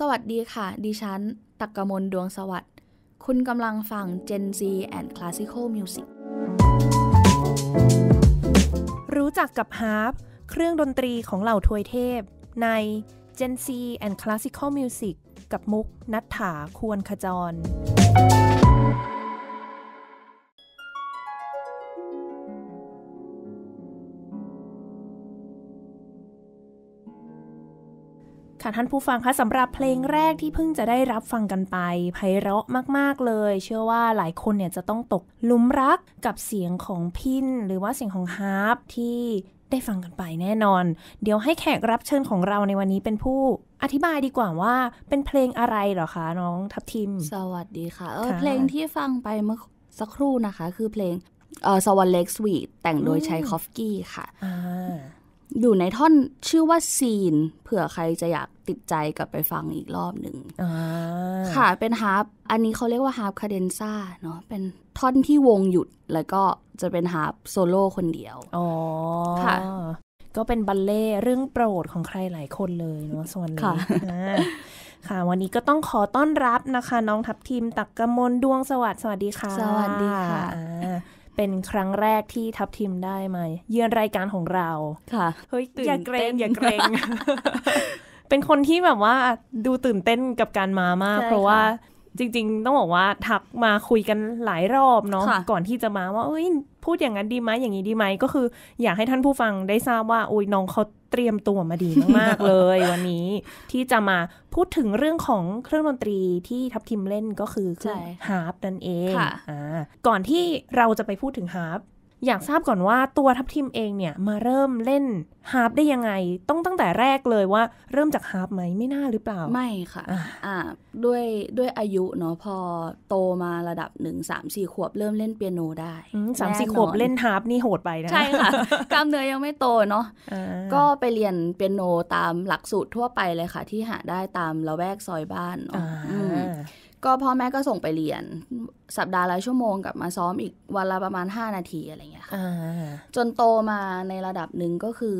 สวัสดีค่ะดิฉันตกมลดวงสวัสดิ์คุณกำลังฟัง Gen Z and Classical Music รู้จักกับฮาร์ปเครื่องดนตรีของเหล่าทวยเทพใน Gen Z and Classical Music กับมุกณัฐฐาควรขจรท่านผู้ฟังคะสำหรับเพลงแรกที่เพิ่งจะได้รับฟังกันไปไพเราะมากๆเลยเชื่อว่าหลายคนเนี่ยจะต้องตกหลุมรักกับเสียงของพิณหรือว่าเสียงของฮาร์ปที่ได้ฟังกันไปแน่นอนเดี๋ยวให้แขกรับเชิญของเราในวันนี้เป็นผู้อธิบายดีกว่าว่าเป็นเพลงอะไรเหรอคะน้องทับทิมสวัสดีค่ะเพลงที่ฟังไปเมื่อสักครู่นะคะคือเพลงSwan Lake Suite แต่งโดยไชคอฟสกี้ค่ะอยู่ในท่อนชื่อว่าซีนเผื่อใครจะอยากติดใจกลับไปฟังอีกรอบหนึ่งค่ะเป็นฮาร์ปอันนี้เขาเรียกว่าฮาร์ปคาเดนซ่าเนาะเป็นท่อนที่วงหยุดแล้วก็จะเป็นฮาร์ปโซโล่คนเดียวอ๋อค่ะก็เป็นบัลเล่เรื่องโปรดของใครหลายคนเลยเนาะส่วนนี้ค่ะวันนี้ก็ต้องขอต้อนรับนะคะน้องทัพทีมตกมลดวงสวัสดิ์สวัสดีค่ะสวัสดีค่ะเป็นครั้งแรกที่ทัพทีมได้มาเยือนรายการของเราค่ะเฮ้ยอย่าเกรงอย่าเกรงเป็นคนที่แบบว่าดูตื่นเต้นกับการมามากเพราะว่าจริงๆต้องบอกว่าทักมาคุยกันหลายรอบเนาะก่อนที่จะมาว่าเอ้ยพูดอย่างนั้นดีไหมอย่างนี้ดีไหมก็คืออยากให้ท่านผู้ฟังได้ทราบว่าโอ้ยน้องเขาเตรียมตัวมาดีมากๆเลยวันนี้ที่จะมาพูดถึงเรื่องของเครื่องดนตรีที่ทัพทิมเล่นก็คือฮาร์ปนั่นเองก่อนที่เราจะไปพูดถึงฮาร์ปอยากทราบก่อนว่าตัวทัพทิมเองเนี่ยมาเริ่มเล่นฮาร์ปได้ยังไงต้องตั้งแต่แรกเลยว่าเริ่มจากฮาร์ปไหมไม่น่าหรือเปล่าไม่ค่ะด้วยอายุเนาะพอโตมาระดับหนึ่ง3-4 ขวบเริ่มเล่นเปียโนได้3-4 ขวบเล่นฮาร์ปนี่โหดไปนะใช่ค่ะกล้ามเนื้อยังไม่โตเนาะก็ไปเรียนเปียโนตามหลักสูตรทั่วไปเลยค่ะที่หาได้ตามละแวกซอยบ้านเนาะก็พ่อแม่ก็ส่งไปเรียนสัปดาห์ละ1 ชั่วโมงกลับมาซ้อมอีกวันละประมาณ5 นาทีอะไรอย่างเงี้ยค่ะจนโตมาในระดับหนึ่งก็คือ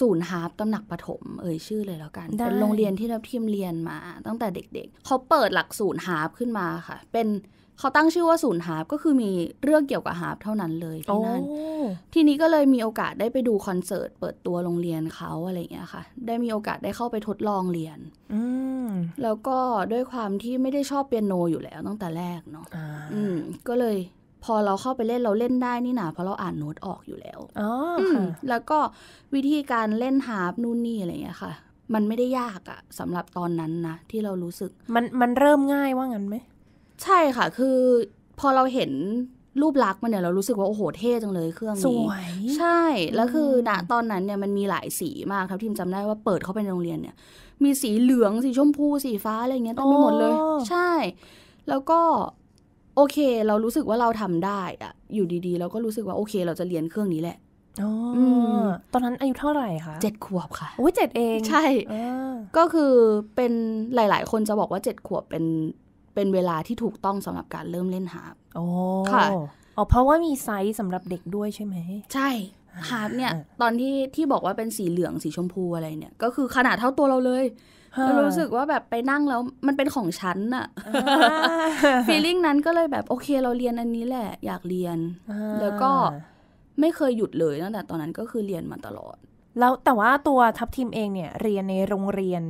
ศูนย์ฮาร์ปตำหนักปฐมเอ่ยชื่อเลยแล้วกันเป็นโรงเรียนที่ทัพทิมเรียนมาตั้งแต่เด็กๆเขาเปิดหลักศูนย์ฮาร์ปขึ้นมาค่ะเป็นเขาตั้งชื่อว่าศูนย์ฮาร์ปก็คือมีเรื่องเกี่ยวกับฮาร์ปเท่านั้นเลยที่นั่นทีนี้ก็เลยมีโอกาสได้ไปดูคอนเสิร์ตเปิดตัวโรงเรียนเขาอะไรอย่างเงี้ยค่ะได้มีโอกาสได้เข้าไปทดลองเรียนแล้วก็ด้วยความที่ไม่ได้ชอบเปียโนอยู่แล้วตั้งแต่แรกเนาะก็เลยพอเราเข้าไปเล่นเราเล่นได้นี่นะเพราะเราอ่านโน้ตออกอยู่แล้วแล้วก็วิธีการเล่นฮาร์ปนู่นนี่อะไรอย่างเงี้ยค่ะมันไม่ได้ยากอะสำหรับตอนนั้นนะที่เรารู้สึกมันเริ่มง่ายว่างั้นไหมใช่ค่ะคือพอเราเห็นรูปลักษณ์มันเนี่ยเรารู้สึกว่าโอ้โหเท่จังเลยเครื่องนี้สวยใช่แล้วคือณตอนนั้นเนี่ยมันมีหลายสีมากครับทีมจำได้ว่าเปิดเข้าไปในโรงเรียนเนี่ยมีสีเหลืองสีชมพูสีฟ้าอะไรเงี้ยเต็มไปหมดเลยใช่แล้วก็โอเคเรารู้สึกว่าเราทำได้อะอยู่ดีๆเราก็รู้สึกว่าโอเคเราจะเรียนเครื่องนี้แหละตอนนั้นอายุเท่าไหร่คะ7 ขวบค่ะโอ้ย7เองใช่ก็คือเป็นหลายๆคนจะบอกว่า7 ขวบเป็นเวลาที่ถูกต้องสำหรับการเริ่มเล่นฮาร์ปค่ะอ๋อเพราะว่ามีไซส์สำหรับเด็กด้วยใช่ไหมใช่ฮาร์ปเนี่ยตอนที่บอกว่าเป็นสีเหลืองสีชมพูอะไรเนี่ยก็คือขนาดเท่าตัวเราเลยเรารู้สึกว่าแบบไปนั่งแล้วมันเป็นของฉันอะฟีลลิ่งนั้นก็เลยแบบโอเคเราเรียนอันนี้แหละอยากเรียนแล้วก็ไม่เคยหยุดเลยตั้งแต่ตอนนั้นก็คือเรียนมาตลอดแล้วแต่ว่าตัวทัพทีมเองเนี่ยเรียนในโรงเรียน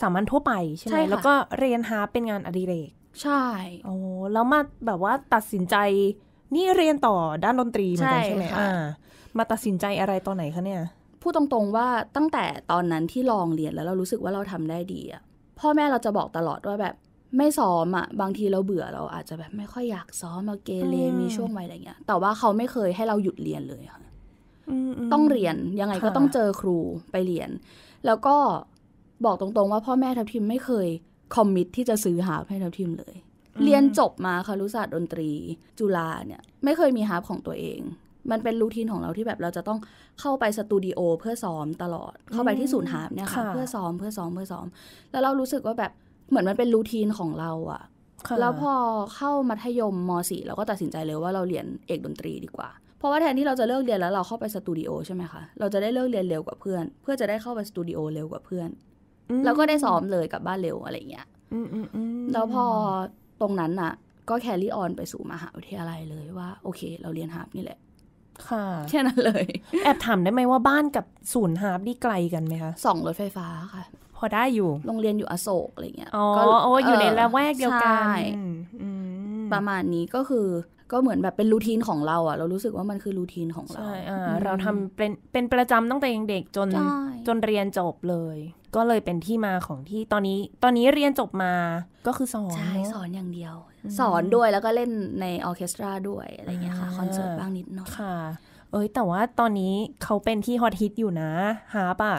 สามัญทั่วไปใช่ไหมแล้วก็เรียนฮาร์ปเป็นงานอดิเรกใช่โอ้แล้วมาแบบว่าตัดสินใจนี่เรียนต่อด้านดนตรีเหมือนกันใช่ไหมมาตัดสินใจอะไรตอนไหนคะเนี่ยพูดตรงๆว่าตั้งแต่ตอนนั้นที่ลองเรียนแล้วเรารู้สึกว่าเราทำได้ดีอ่ะพ่อแม่เราจะบอกตลอดว่าแบบไม่ซ้อมอ่ะบางทีเราเบื่อเราอาจจะแบบไม่ค่อยอยากซ้อมมาเกเรมีช่วงวัยอะไรเงี้ยแต่ว่าเขาไม่เคยให้เราหยุดเรียนเลยค่ะต้องเรียนยังไงก็ต้องเจอครูไปเรียนแล้วก็บอกตรงๆว่าพ่อแม่ทัพทิมไม่เคยคอมมิตที่จะซื้อฮาร์ปให้ทัพทิมเลยเรียนจบมาครุศาสตร์ดนตรีจุฬาเนี่ยไม่เคยมีฮาร์ปของตัวเองมันเป็นรูทีนของเราที่แบบเราจะต้องเข้าไปสตูดิโอเพื่อซ้อมตลอดเข้าไปที่ศูนย์ฮาร์ปเนี่ยค่ะเพื่อซ้อมแล้วเรารู้สึกว่าแบบเหมือนมันเป็นรูทีนของเราอะแล้วพอเข้ามัธยมม.4 เราก็ตัดสินใจเลยว่าเราเรียนเอกดนตรีดีกว่าเพราะว่าแทนที่เราจะเลิกเรียนแล้วเราเข้าไปสตูดิโอใช่ไหมคะเราจะได้เลิกเรียนเร็วกว่าเพื่อนเพื่อจะได้เข้าไปสตูดิโอเร็วกว่าเพื่อน แล้วก็ได้ซ้อมเลยกลับบ้านเร็วอะไรเงี้ยแล้วพอตรงนั้นน่ะก็แครี่ออนไปสู่มหาวิทยาลัยเลยว่าโอเคเราเรียนฮาร์ปนี่แหละค่ะแค่นั้นเลยแอบถามได้ไหมว่าบ้านกับศูนย์ฮาร์ปนี่ไกลกันไหมคะ2 รถไฟฟ้าค่ะพอได้อยู่โรงเรียนอยู่อโศกอะไรเงี้ยอ๋ออยู่ในละแวกเดียวกันประมาณนี้ก็คือก็เหมือนแบบเป็นรูทีนของเราอ่ะเรารู้สึกว่ามันคือรูทีนของเราเราทำเป็นประจำตั้งแต่ยังเด็กจนเรียนจบเลยก็เลยเป็นที่มาของที่ตอนนี้เรียนจบมาก็คือสอนใช่สอนอย่างเดียวสอนด้วยแล้วก็เล่นในออเคสตราด้วยอะไรเงี้ยค่ะคอนเสิร์ตบ้างนิดหน่อยค่ะเอ้ยแต่ว่าตอนนี้เขาเป็นที่ฮอตฮิตอยู่นะฮาร์ปอ่ะ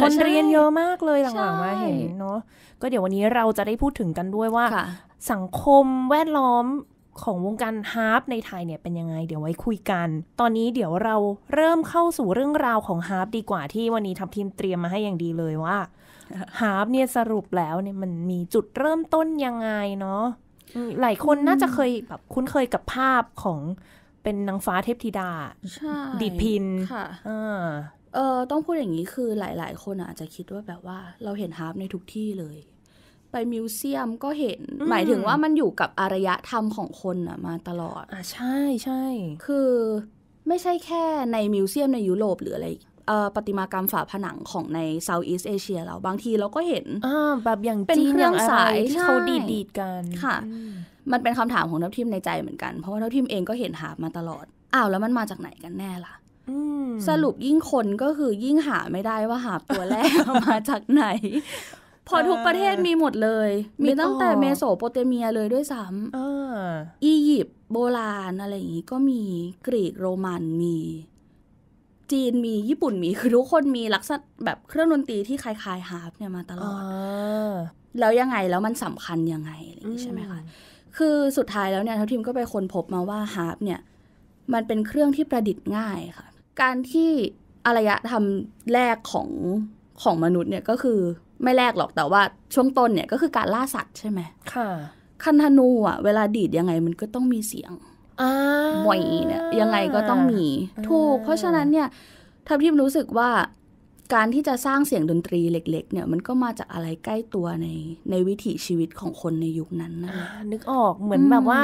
คนเรียนเยอะมากเลยหลังๆมาเห็นเนาะก็เดี๋ยววันนี้เราจะได้พูดถึงกันด้วยว่าสังคมแวดล้อมของวงการฮาร์ปในไทยเนี่ยเป็นยังไงเดี๋ยวไว้คุยกันตอนนี้เดี๋ยวเราเริ่มเข้าสู่เรื่องราวของฮาร์ปดีกว่าที่วันนี้ทัพทีมเตรียมมาให้อย่างดีเลยว่าฮาร์ปเนี่ยสรุปแล้วเนี่ยมันมีจุดเริ่มต้นยังไงเนาะหลายคนน่าจะเคยแบบคุ้นเคยกับภาพของเป็นนางฟ้าเทพธิดาดิพินต้องพูดอย่างนี้คือหลายๆคนอาจจะคิดว่าแบบว่าเราเห็นฮาร์ปในทุกที่เลยไปมิวเซียมก็เห็นหมายถึงว่ามันอยู่กับอารยธรรมของคนอะมาตลอดใช่ใช่คือไม่ใช่แค่ในมิวเซียมในยุโรปหรืออะไรประติมากรรมฝาผนังของในเซาท์อีสต์เอเชียเราบางทีเราก็เห็นแบบอย่างเป็นเครื่องสายที่เขาดีดกันค่ะมันเป็นคำถามของทัพทิมในใจเหมือนกันเพราะว่าทัพทิมเองก็เห็นหามาตลอดอ้าวแล้วมันมาจากไหนกันแน่ล่ะสรุปยิ่งคนก็คือยิ่งหาไม่ได้ว่าหาตัวแรก มาจากไหนพอทุกประเทศมีหมดเลยมีตั้งแต่เมโสโปเตเมียเลยด้วยซ้ำอียิปต์โบราณอะไรอย่างนี้ก็มีกรีกโรมันมีจีนมีญี่ปุ่นมีคือทุกคนมีลักษณะแบบเครื่องดนตรีที่คล้ายๆฮาร์ปเนี่ยมาตลอดแล้วยังไงแล้วมันสำคัญยังไงอะไรอย่างนี้ใช่ไหมคะคือสุดท้ายแล้วเนี่ยทัพทิมก็ไปค้นพบมาว่าฮาร์ปเนี่ยมันเป็นเครื่องที่ประดิษฐ์ง่ายค่ะการที่อารยธรรมแรกของมนุษย์เนี่ยก็คือไม่แรกหรอกแต่ว่าช่วงต้นเนี่ยก็คือการล่าสัตว์ใช่ไหมค่ะคันธนูอ่ะเวลาดีดยังไงมันก็ต้องมีเสียงหมวยเนี่ยยังไงก็ต้องมีถูกเพราะฉะนั้นเนี่ยทัพทิมรู้สึกว่าการที่จะสร้างเสียงดนตรีเล็กๆเนี่ยมันก็มาจากอะไรใกล้ตัวในวิถีชีวิตของคนในยุคนั้นนะนึกออกเหมือนแบบว่า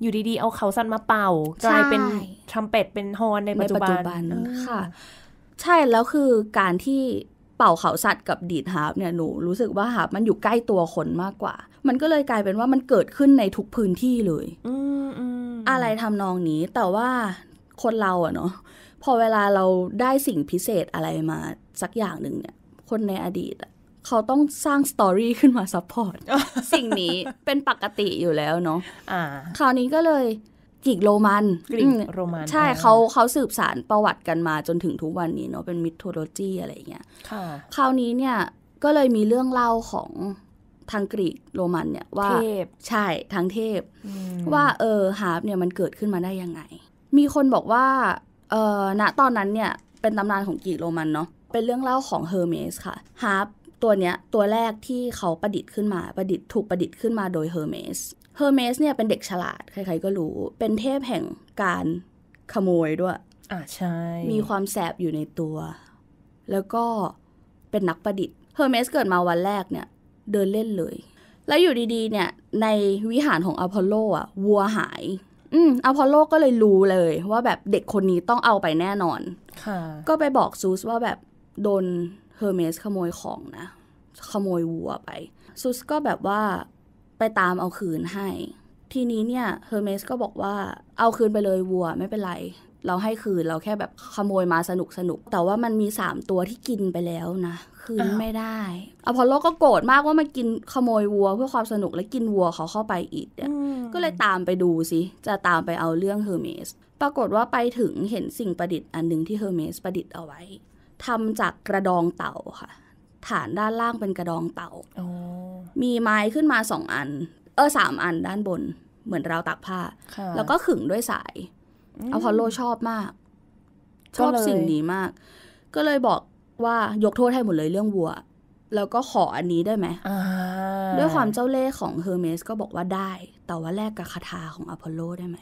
อยู่ดีๆเอาเขาสั้นมาเป่ากลายเป็นทรัมเป็ตเป็นฮอร์นในปัจจุบันค่ะใช่แล้วคือการที่เป่าเขาสัตว์กับดีดฮาร์ปเนี่ยหนูรู้สึกว่าฮาร์ปมันอยู่ใกล้ตัวคนมากกว่ามันก็เลยกลายเป็นว่ามันเกิดขึ้นในทุกพื้นที่เลยอะไรทำนองนี้แต่ว่าคนเราอะเนาะพอเวลาเราได้สิ่งพิเศษอะไรมาสักอย่างหนึ่งเนี่ยคนในอดีตเขาต้องสร้างสตอรี่ขึ้นมาซัพพอร์ต สิ่งนี้เป็นปกติอยู่แล้วเนาะคราวนี้ก็เลยกรีกโรมันใช่เขาสืบสานประวัติกันมาจนถึงทุกวันนี้เนาะเป็นมิทโทโลจีอะไรอย่างเงี้ยคราวนี้เนี่ยก็เลยมีเรื่องเล่าของทางกรีกโรมันเนี่ยว่าใช่ทางเทพว่าฮาร์ปเนี่ยมันเกิดขึ้นมาได้ยังไงมีคนบอกว่าณตอนนั้นเนี่ยเป็นตำนานของกรีกโรมันเนาะเป็นเรื่องเล่าของเฮอร์เมสค่ะฮาร์ปตัวเนี้ยตัวแรกที่เขาประดิษฐ์ขึ้นมาประดิษฐ์ขึ้นมาโดยเฮอร์เมสเนี่ยเป็นเด็กฉลาดใครๆก็รู้เป็นเทพแห่งการขโมยด้วยใช่มีความแสบอยู่ในตัวแล้วก็เป็นนักประดิษฐ์เฮอร์เมสเกิดมาวันแรกเนี่ยเดินเล่นเลยแล้วอยู่ดีๆเนี่ยในวิหารของอพอลโลอ่ะวัวหายอพอลโลก็เลยรู้เลยว่าแบบเด็กคนนี้ต้องเอาไปแน่นอนก็ไปบอกซูสว่าแบบโดนเฮอร์เมสขโมยของนะขโมยวัวไปซูสก็แบบว่าไปตามเอาคืนให้ทีนี้เนี่ยเฮอร์เมสก็บอกว่าเอาคืนไปเลยวัวไม่เป็นไรเราให้คืนเราแค่แบบขโมยมาสนุกแต่ว่ามันมี3ตัวที่กินไปแล้วนะคืนไม่ได้อพอลโลก็โกรธมากว่ามันกินขโมยวัวเพื่อความสนุกและกินวัวเขาเข้าไปอีกก็เลยตามไปดูสิจะตามไปเอาเรื่องเฮอร์เมสปรากฏว่าไปถึงเห็นสิ่งประดิษฐ์อันหนึ่งที่เฮอร์เมสประดิษฐ์เอาไว้ทำจากกระดองเต่าค่ะฐานด้านล่างเป็นกระดองเต่ามีไม้ขึ้นมา2 อัน3 อันด้านบนเหมือนราวตากผ้าแล้วก็ขึงด้วยสายอพอลโลชอบมากชอบสิ่งนี้มากก็เลยบอกว่ายกโทษให้หมดเลยเรื่องวัวแล้วก็ขออันนี้ได้ไหมด้วยความเจ้าเล่ห์ของเฮอร์เมสก็บอกว่าได้แต่ว่าแลกกับคาถาของอพอลโลได้ไหม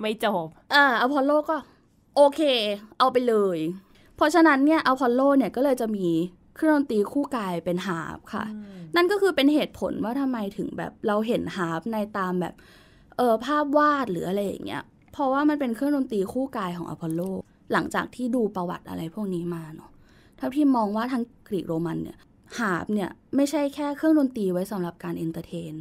ไม่จบอพอลโลก็โอเคเอาไปเลยเพราะฉะนั้นเนี่ยอพอลโลเนี่ยก็เลยจะมี เครื่องดนตรีคู่กายเป็นฮาร์ปค่ะนั่นก็คือเป็นเหตุผลว่าทำไมถึงแบบเราเห็นฮาร์ปในตามแบบภาพวาดหรืออะไรอย่างเงี้ยเพราะว่ามันเป็นเครื่องดนตรีคู่กายของอพอลโลหลังจากที่ดูประวัติอะไรพวกนี้มาเนาะเท่าที่มองว่าทั้งกรีกโรมันเนี่ยฮาร์ปเนี่ยไม่ใช่แค่เครื่องดนตรีไว้สำหรับการเอนเตอร์เทน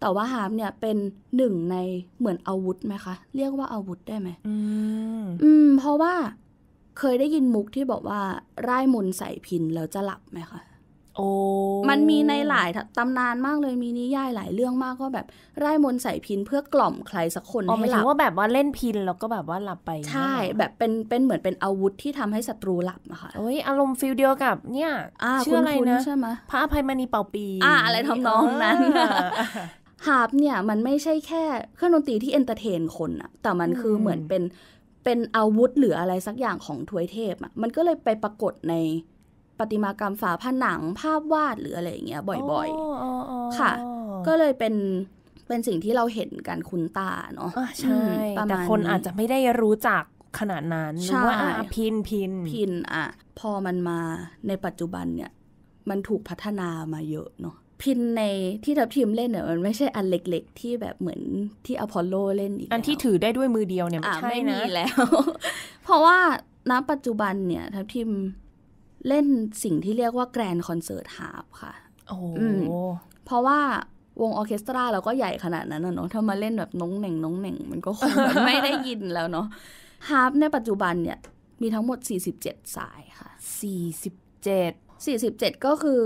แต่ว่าฮาร์ปเนี่ยเป็นหนึ่งในเหมือนอาวุธไหมคะเรียกว่าอาวุธได้ไหมเพราะว่าเคยได้ยินมุกที่บอกว่าร่ายมนต์ใส่พินแล้วจะหลับไหมคะโอ้มันมีในหลายตำนานมากเลยมีนิยายหลายเรื่องมากก็แบบร่ายมนต์ใส่พินเพื่อกล่อมใครสักคนให้หลับว่าแบบว่าเล่นพินแล้วก็แบบว่าหลับไปใช่แบบเป็นเหมือนเป็นอาวุธที่ทำให้ศัตรูหลับนะคะโอ้ยอารมณ์ฟิลเดียวกับเนี่ยชื่ออะไรนะพระอภัยมณีเป่าปีอะไรทำนองนั้นฮาร์ปเนี่ยมันไม่ใช่แค่เครื่องดนตรีที่เอนเตอร์เทนคนอะแต่มันคือเหมือนเป็นอาวุธหรืออะไรสักอย่างของทวยเทพอะมันก็เลยไปปรากฏในประติมากรรมฝาผนังภาพวาดหรืออะไรอย่างเงี้ยบ่อยๆค่ะก็เลยเป็นสิ่งที่เราเห็นกันคุ้นตาเนาะใช่แต่คนอาจจะไม่ได้รู้จักขนาดนั้นหรือว่าพินอ่ะพอมันมาในปัจจุบันเนี่ยมันถูกพัฒนามาเยอะเนาะพินในที่ทัพทีมเล่นเนี่ยมันไม่ใช่อันเล็กๆที่แบบเหมือนที่อพอลโลเล่นอีกอันที่ถือได้ด้วยมือเดียวเนี่ยไม่มีแล้ว เพราะว่าณปัจจุบันเนี่ยทัพทีมเล่นสิ่งที่เรียกว่าแกรนด์คอนเสิร์ตฮาร์ปค่ะโอ้เพราะว่าวงออร์เคสตราเราก็ใหญ่ขนาดนั้นเนาะถ้ามาเล่นแบบน้องเหน่งน้องเหน่งมันก็คง ไม่ได้ยินแล้วเนาะฮาร์ปในปัจจุบันเนี่ยมีทั้งหมด47สายค่ะ47ก็คือ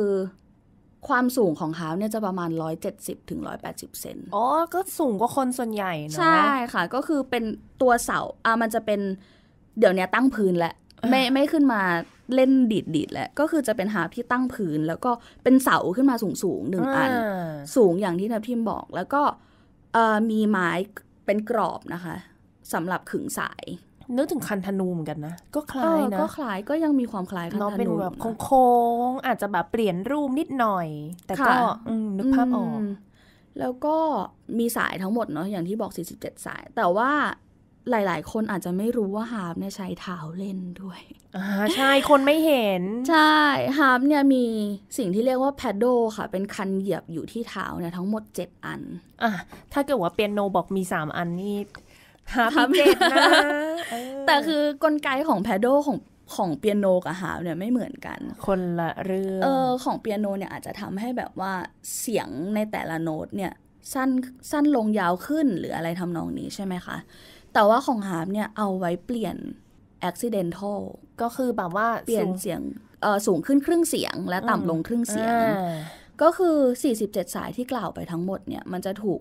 ความสูงของฮาร์ปเนี่ยจะประมาณ170-180เซนอ๋อก็สูงกว่าคนส่วนใหญ่เนาะใช่ค่ะก็คือเป็นตัวเสามันจะเป็นเดี๋ยวนี้ตั้งพื้นแล้วไม่ขึ้นมาเล่นดีดแล้วก็คือจะเป็นฮาร์ปที่ตั้งพื้นแล้วก็เป็นเสาขึ้นมาสูงหนึ่งอันสูงอย่างที่ทัพทิมบอกแล้วก็มีไม้เป็นกรอบนะคะสำหรับขึงสายนึกถึงคันธนูเหมือนกันนะก็คล้ายนะก็คล้ายก็ยังมีความคล้ายคันธนูเป็นแบบโค้งอาจจะแบบเปลี่ยนรูปนิดหน่อยแต่ก็นึกภาพออกแล้วก็มีสายทั้งหมดเนาะอย่างที่บอก47สายแต่ว่าหลายๆคนอาจจะไม่รู้ว่าฮาร์ปเนี่ยใช้เท้าเล่นด้วยใช่คนไม่เห็นใช่ฮาร์ปเนี่ยมีสิ่งที่เรียกว่าแพดโดค่ะเป็นคันเหยียบอยู่ที่เท้าเนี่ยทั้งหมด7อันถ้าเกิดว่าเปียโนบอกมี3อันนี่ฮาร์ปเจ็ดนะแต่คือกลไกของแพดโดของเปียโนกับฮาร์ปเนี่ยไม่เหมือนกันคนละเรื่องของเปียโนเนี่ยอาจจะทำให้แบบว่าเสียงในแต่ละโน้ตเนี่ยสั้นลงยาวขึ้นหรืออะไรทำนองนี้ใช่ไหมคะแต่ว่าของฮาร์ปเนี่ยเอาไว้เปลี่ยน accidental ก็คือแบบว่าเปลี่ยนเสียงสูงขึ้นครึ่งเสียงและต่ำลงครึ่งเสียงก็คือ47สายที่กล่าวไปทั้งหมดเนี่ยมันจะถูก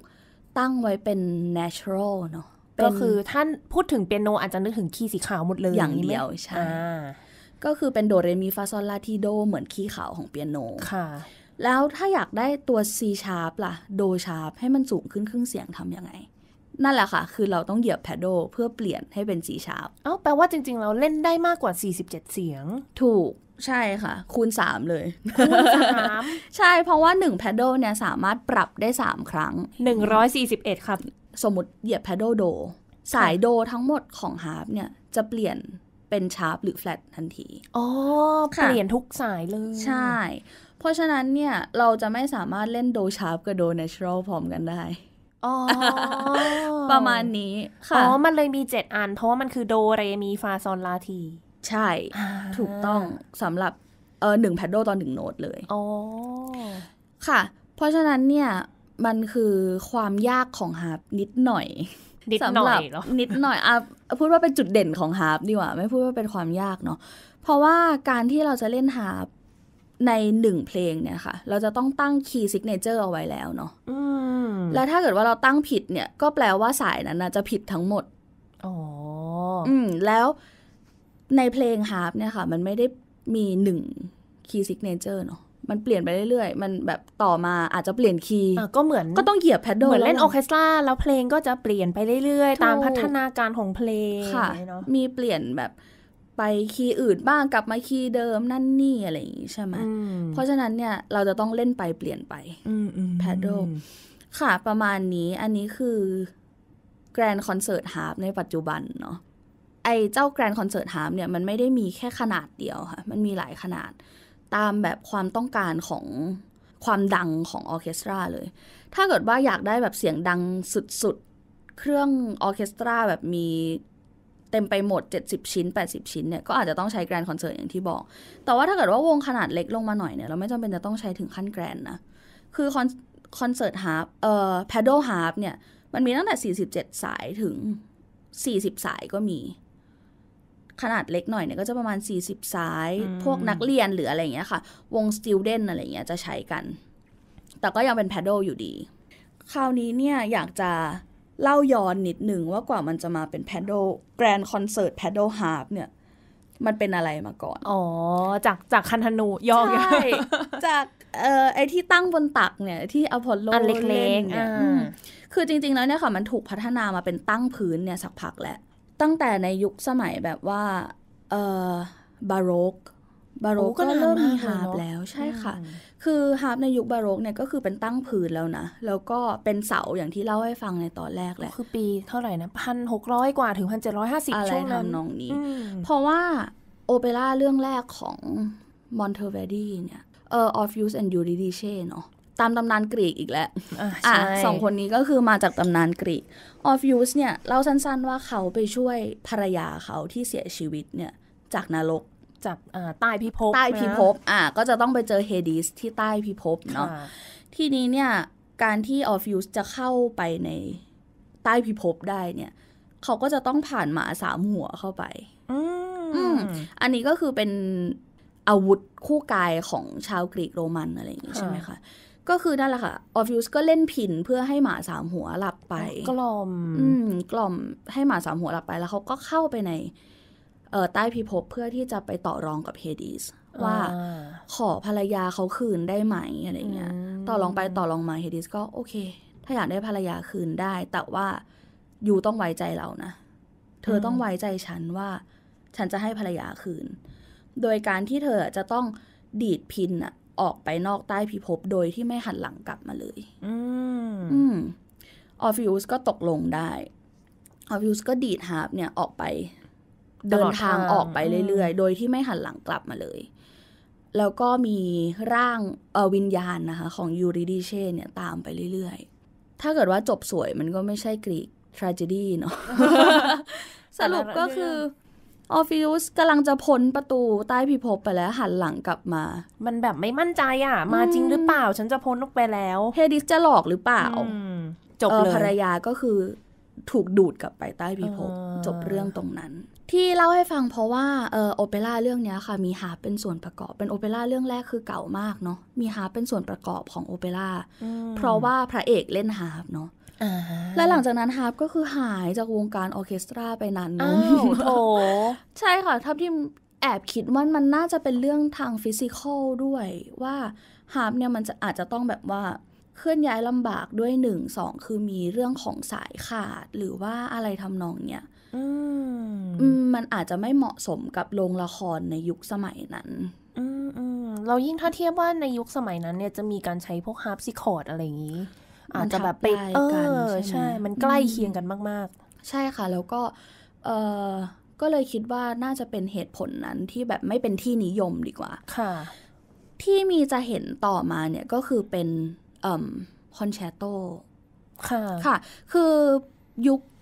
ตั้งไว้เป็น natural เนาะก็คือท่านพูดถึงเปียโนอาจจะนึกถึงคีย์สีขาวหมดเลยอย่างเดียวใช่ก็คือเป็นโดเรมีฟาซอลลาทีโดเหมือนคีย์ขาวของเปียโนค่ะแล้วถ้าอยากได้ตัว C sharp ล่ะโด sharp ให้มันสูงขึ้นครึ่งเสียงทำยังไงนั่นแหละค่ะคือเราต้องเหยียบแพดโดเพื่อเปลี่ยนให้เป็น C sharp แปลว่าจริงๆเราเล่นได้มากกว่า47เสียงถูกใช่ค่ะคูณ3เลยคูณ3 ใช่เพราะว่า1แพดโดเนี่ยสามารถปรับได้3ครั้ง141ครับสมมติเหยียบแพดโดโดสายโดทั้งหมดของฮาร์ปเนี่ยจะเปลี่ยนเป็นชาร์ปหรือแฟลตทันทีเปลี่ยนทุกสายเลยใช่เพราะฉะนั้นเนี่ยเราจะไม่สามารถเล่นโดชาร์ปกับโดเนเชอรัลพร้อมกันได้ประมาณนี้ค่ะมันเลยมี7อันเพราะว่ามันคือโดเรมีฟาซอลลาทีใช่ถูกต้องสำหรับ1แพดโดตอน1โน้ตเลยค่ะเพราะฉะนั้นเนี่ยมันคือความยากของฮาร์ปนิดหน่อยสำหรับนิดหน่อยพูดว่าเป็นจุดเด่นของฮาร์ปดีกว่าไม่พูดว่าเป็นความยากเนาะเพราะว่าการที่เราจะเล่นฮาร์ปใน1เพลงเนี่ยค่ะเราจะต้องตั้งคีย์ซิกเนเจอร์เอาไว้แล้วเนาะแล้วถ้าเกิดว่าเราตั้งผิดเนี่ยก็แปลว่าสายนั้นจะผิดทั้งหมดแล้วในเพลงฮาร์ปเนี่ยค่ะมันไม่ได้มี1คีย์ซิกเนเจอร์เนาะมันเปลี่ยนไปเรื่อยๆมันแบบต่อมาอาจจะเปลี่ยนคีย์ก็เหมือนก็ต้องเหยียบแพดโดเหมือนเล่นออร์เคสตราแล้วเพลงก็จะเปลี่ยนไปเรื่อยๆตามพัฒนาการของเพลงค่ะมีเปลี่ยนแบบไปคีย์อื่นบ้างกลับมาคีย์เดิมนั่นนี่อะไรอย่างงี้ใช่ไหมเพราะฉะนั้นเนี่ยเราจะต้องเล่นไปเปลี่ยนไปแพดโดค่ะประมาณนี้อันนี้คือแกรนด์คอนเสิร์ตฮาร์ปในปัจจุบันเนาะไอเจ้าแกรนด์คอนเสิร์ตฮาร์ปเนี่ยมันไม่ได้มีแค่ขนาดเดียวค่ะมันมีหลายขนาด ตามแบบความต้องการของความดังของออร์เคสตราเลยถ้าเกิดว่าอยากได้แบบเสียงดังสุดๆเครื่องออร์เคสตราแบบมีเต็มไปหมด70ชิ้น80ชิ้นเนี่ยก็อาจจะต้องใช้แกรนด์คอนเสิร์ตอย่างที่บอกแต่ว่าถ้าเกิดว่าวงขนาดเล็กลงมาหน่อยเนี่ยเราไม่จำเป็นจะต้องใช้ถึงขั้นแกรนด์นะคือคอนเสิร์ตฮาร์ปแพดเดิลฮาร์ปเนี่ยมันมีตั้งแต่47สายถึง40สายก็มีขนาดเล็กหน่อยเนี่ยก็จะประมาณ40สายพวกนักเรียนหรืออะไรอย่างเงี้ยค่ะวงสติวเดนอะไรอย่างเงี้ยจะใช้กันแต่ก็ยังเป็นแพดเดิลอยู่ดีคราวนี้เนี่ยอยากจะเล่าย้อนนิดหนึ่งว่ากว่ามันจะมาเป็นแพดเดิลแกรนด์คอนเสิร์ตแพดเดิลฮาร์ปเนี่ยมันเป็นอะไรมาก่อนอ๋อจากคันธนูย่อใช่ จากไอ้ที่ตั้งบนตักเนี่ยที่อพอลโลอันเล็กๆเนี่ยคือจริงๆแล้วเนี่ยค่ะมันถูกพัฒนามาเป็นตั้งพื้นเนี่ยสักพักแล้วตั้งแต่ในยุคสมัยแบบว่าบาโรกก็เริ่มมีฮาร์ปแล้วใช่ค่ะคือฮาร์ปในยุคบาโรกเนี่ยก็คือเป็นตั้งพื้นแล้วนะแล้วก็เป็นเสาอย่างที่เล่าให้ฟังในตอนแรกแหละคือปีเท่าไหร่นะ 1,600 กว่าถึง 1,750 ช่วงนั้นน้องนี้เพราะว่าโอเปร่าเรื่องแรกของมอนเทเวดีเนี่ยOrpheus and Eurydice เนาะตามตำนานกรีกอีกแล้วสองคนนี้ก็คือมาจากตำนานกรีกออร์ฟิอุสเนี่ยเล่าสั้นๆว่าเขาไปช่วยภรรยาเขาที่เสียชีวิตเนี่ยจากนรกจากใต้พิภพก็จะต้องไปเจอเฮดิสที่ใต้พิภพเนาะทีนี้เนี่ยการที่ออร์ฟิอุสจะเข้าไปในใต้พิภพได้เนี่ยเขาก็จะต้องผ่านหมาสามหัวเข้าไปอันนี้ก็คือเป็นอาวุธคู่กายของชาวกรีกโรมันอะไรอย่างงี้ใช่ไหมคะก็คือนั่นแหละค่ะออร์ฟิอุสก็เล่นพิณเพื่อให้หมาสามหัวหลับไปกล่อมให้หมาสามหัวหลับไปแล้วเขาก็เข้าไปในใต้พิภพเพื่อที่จะไปต่อรองกับเฮดิสว่าขอภรรยาเขาคืนได้ไหมอะไรเงี้ยต่อรองไปต่อรองมาเฮดิสก็โอเคถ้าอยากได้ภรรยาคืนได้แต่ว่าอยู่ต้องไว้ใจเรานะเธอต้องไว้ใจฉันว่าฉันจะให้ภรรยาคืนโดยการที่เธอจะต้องดีดพิณอะออกไปนอกใต้พิภพโดยที่ไม่หันหลังกลับมาเลยออร์ฟิอุสก็ตกลงได้ออร์ฟิอุสก็ดีดฮาร์ปเนี่ยออกไปเดินทางออกไปเรื่อยๆโดยที่ไม่หันหลังกลับมาเลยแล้วก็มีร่างวิญญาณนะคะของยูริดิเชเนี่ยตามไปเรื่อยๆถ้าเกิดว่าจบสวยมันก็ไม่ใช่กรีก tragedy เนาะ สรุปก็คือออร์ฟิอุสกำลังจะพ้นประตูใต้พิภพไปแล้วหันหลังกลับมามันแบบไม่มั่นใจอ่ะมาจริงหรือเปล่าฉันจะพ้นออกไปแล้วเฮดิสจะหลอกหรือเปล่าจบเลยภรรยาก็คือถูกดูดกลับไปใต้พิภพจบเรื่องตรงนั้นที่เล่าให้ฟังเพราะว่าโอเปร่าเรื่องนี้ค่ะมีฮาร์ปเป็นส่วนประกอบเป็นโอเปร่าเรื่องแรกคือเก่ามากเนาะมีฮาร์ปเป็นส่วนประกอบของโอเปร่าเพราะว่าพระเอกเล่นฮาร์ปเนาะและหลังจากนั้นฮาร์ปก็คือหายจากวงการออร์เคสตราไปนานนู้นโอ้ใช่ค่ะทับทิมแอบคิดว่ามันน่าจะเป็นเรื่องทางฟิสิกอลด้วยว่าฮาร์ปเนี่ยมันจะอาจจะต้องแบบว่าเคลื่อนย้ายลำบากด้วย1 2คือมีเรื่องของสายขาดหรือว่าอะไรทำนองเนี่ยมันอาจจะไม่เหมาะสมกับโรงละครในยุคสมัยนั้นเรายิ่งถ้าเทียบว่าในยุคสมัยนั้นเนี่ยจะมีการใช้พวกฮาร์ปซิคอร์ดอะไรอย่างนี้อาจจะแบบไปกันใช่มันใกล้เคียงกันมากๆใช่ค่ะแล้วก็เลยคิดว่าน่าจะเป็นเหตุผลนั้นที่แบบไม่เป็นที่นิยมดีกว่าค่ะที่มีจะเห็นต่อมาเนี่ยก็คือเป็นคอนแชร์โตค่ะคือ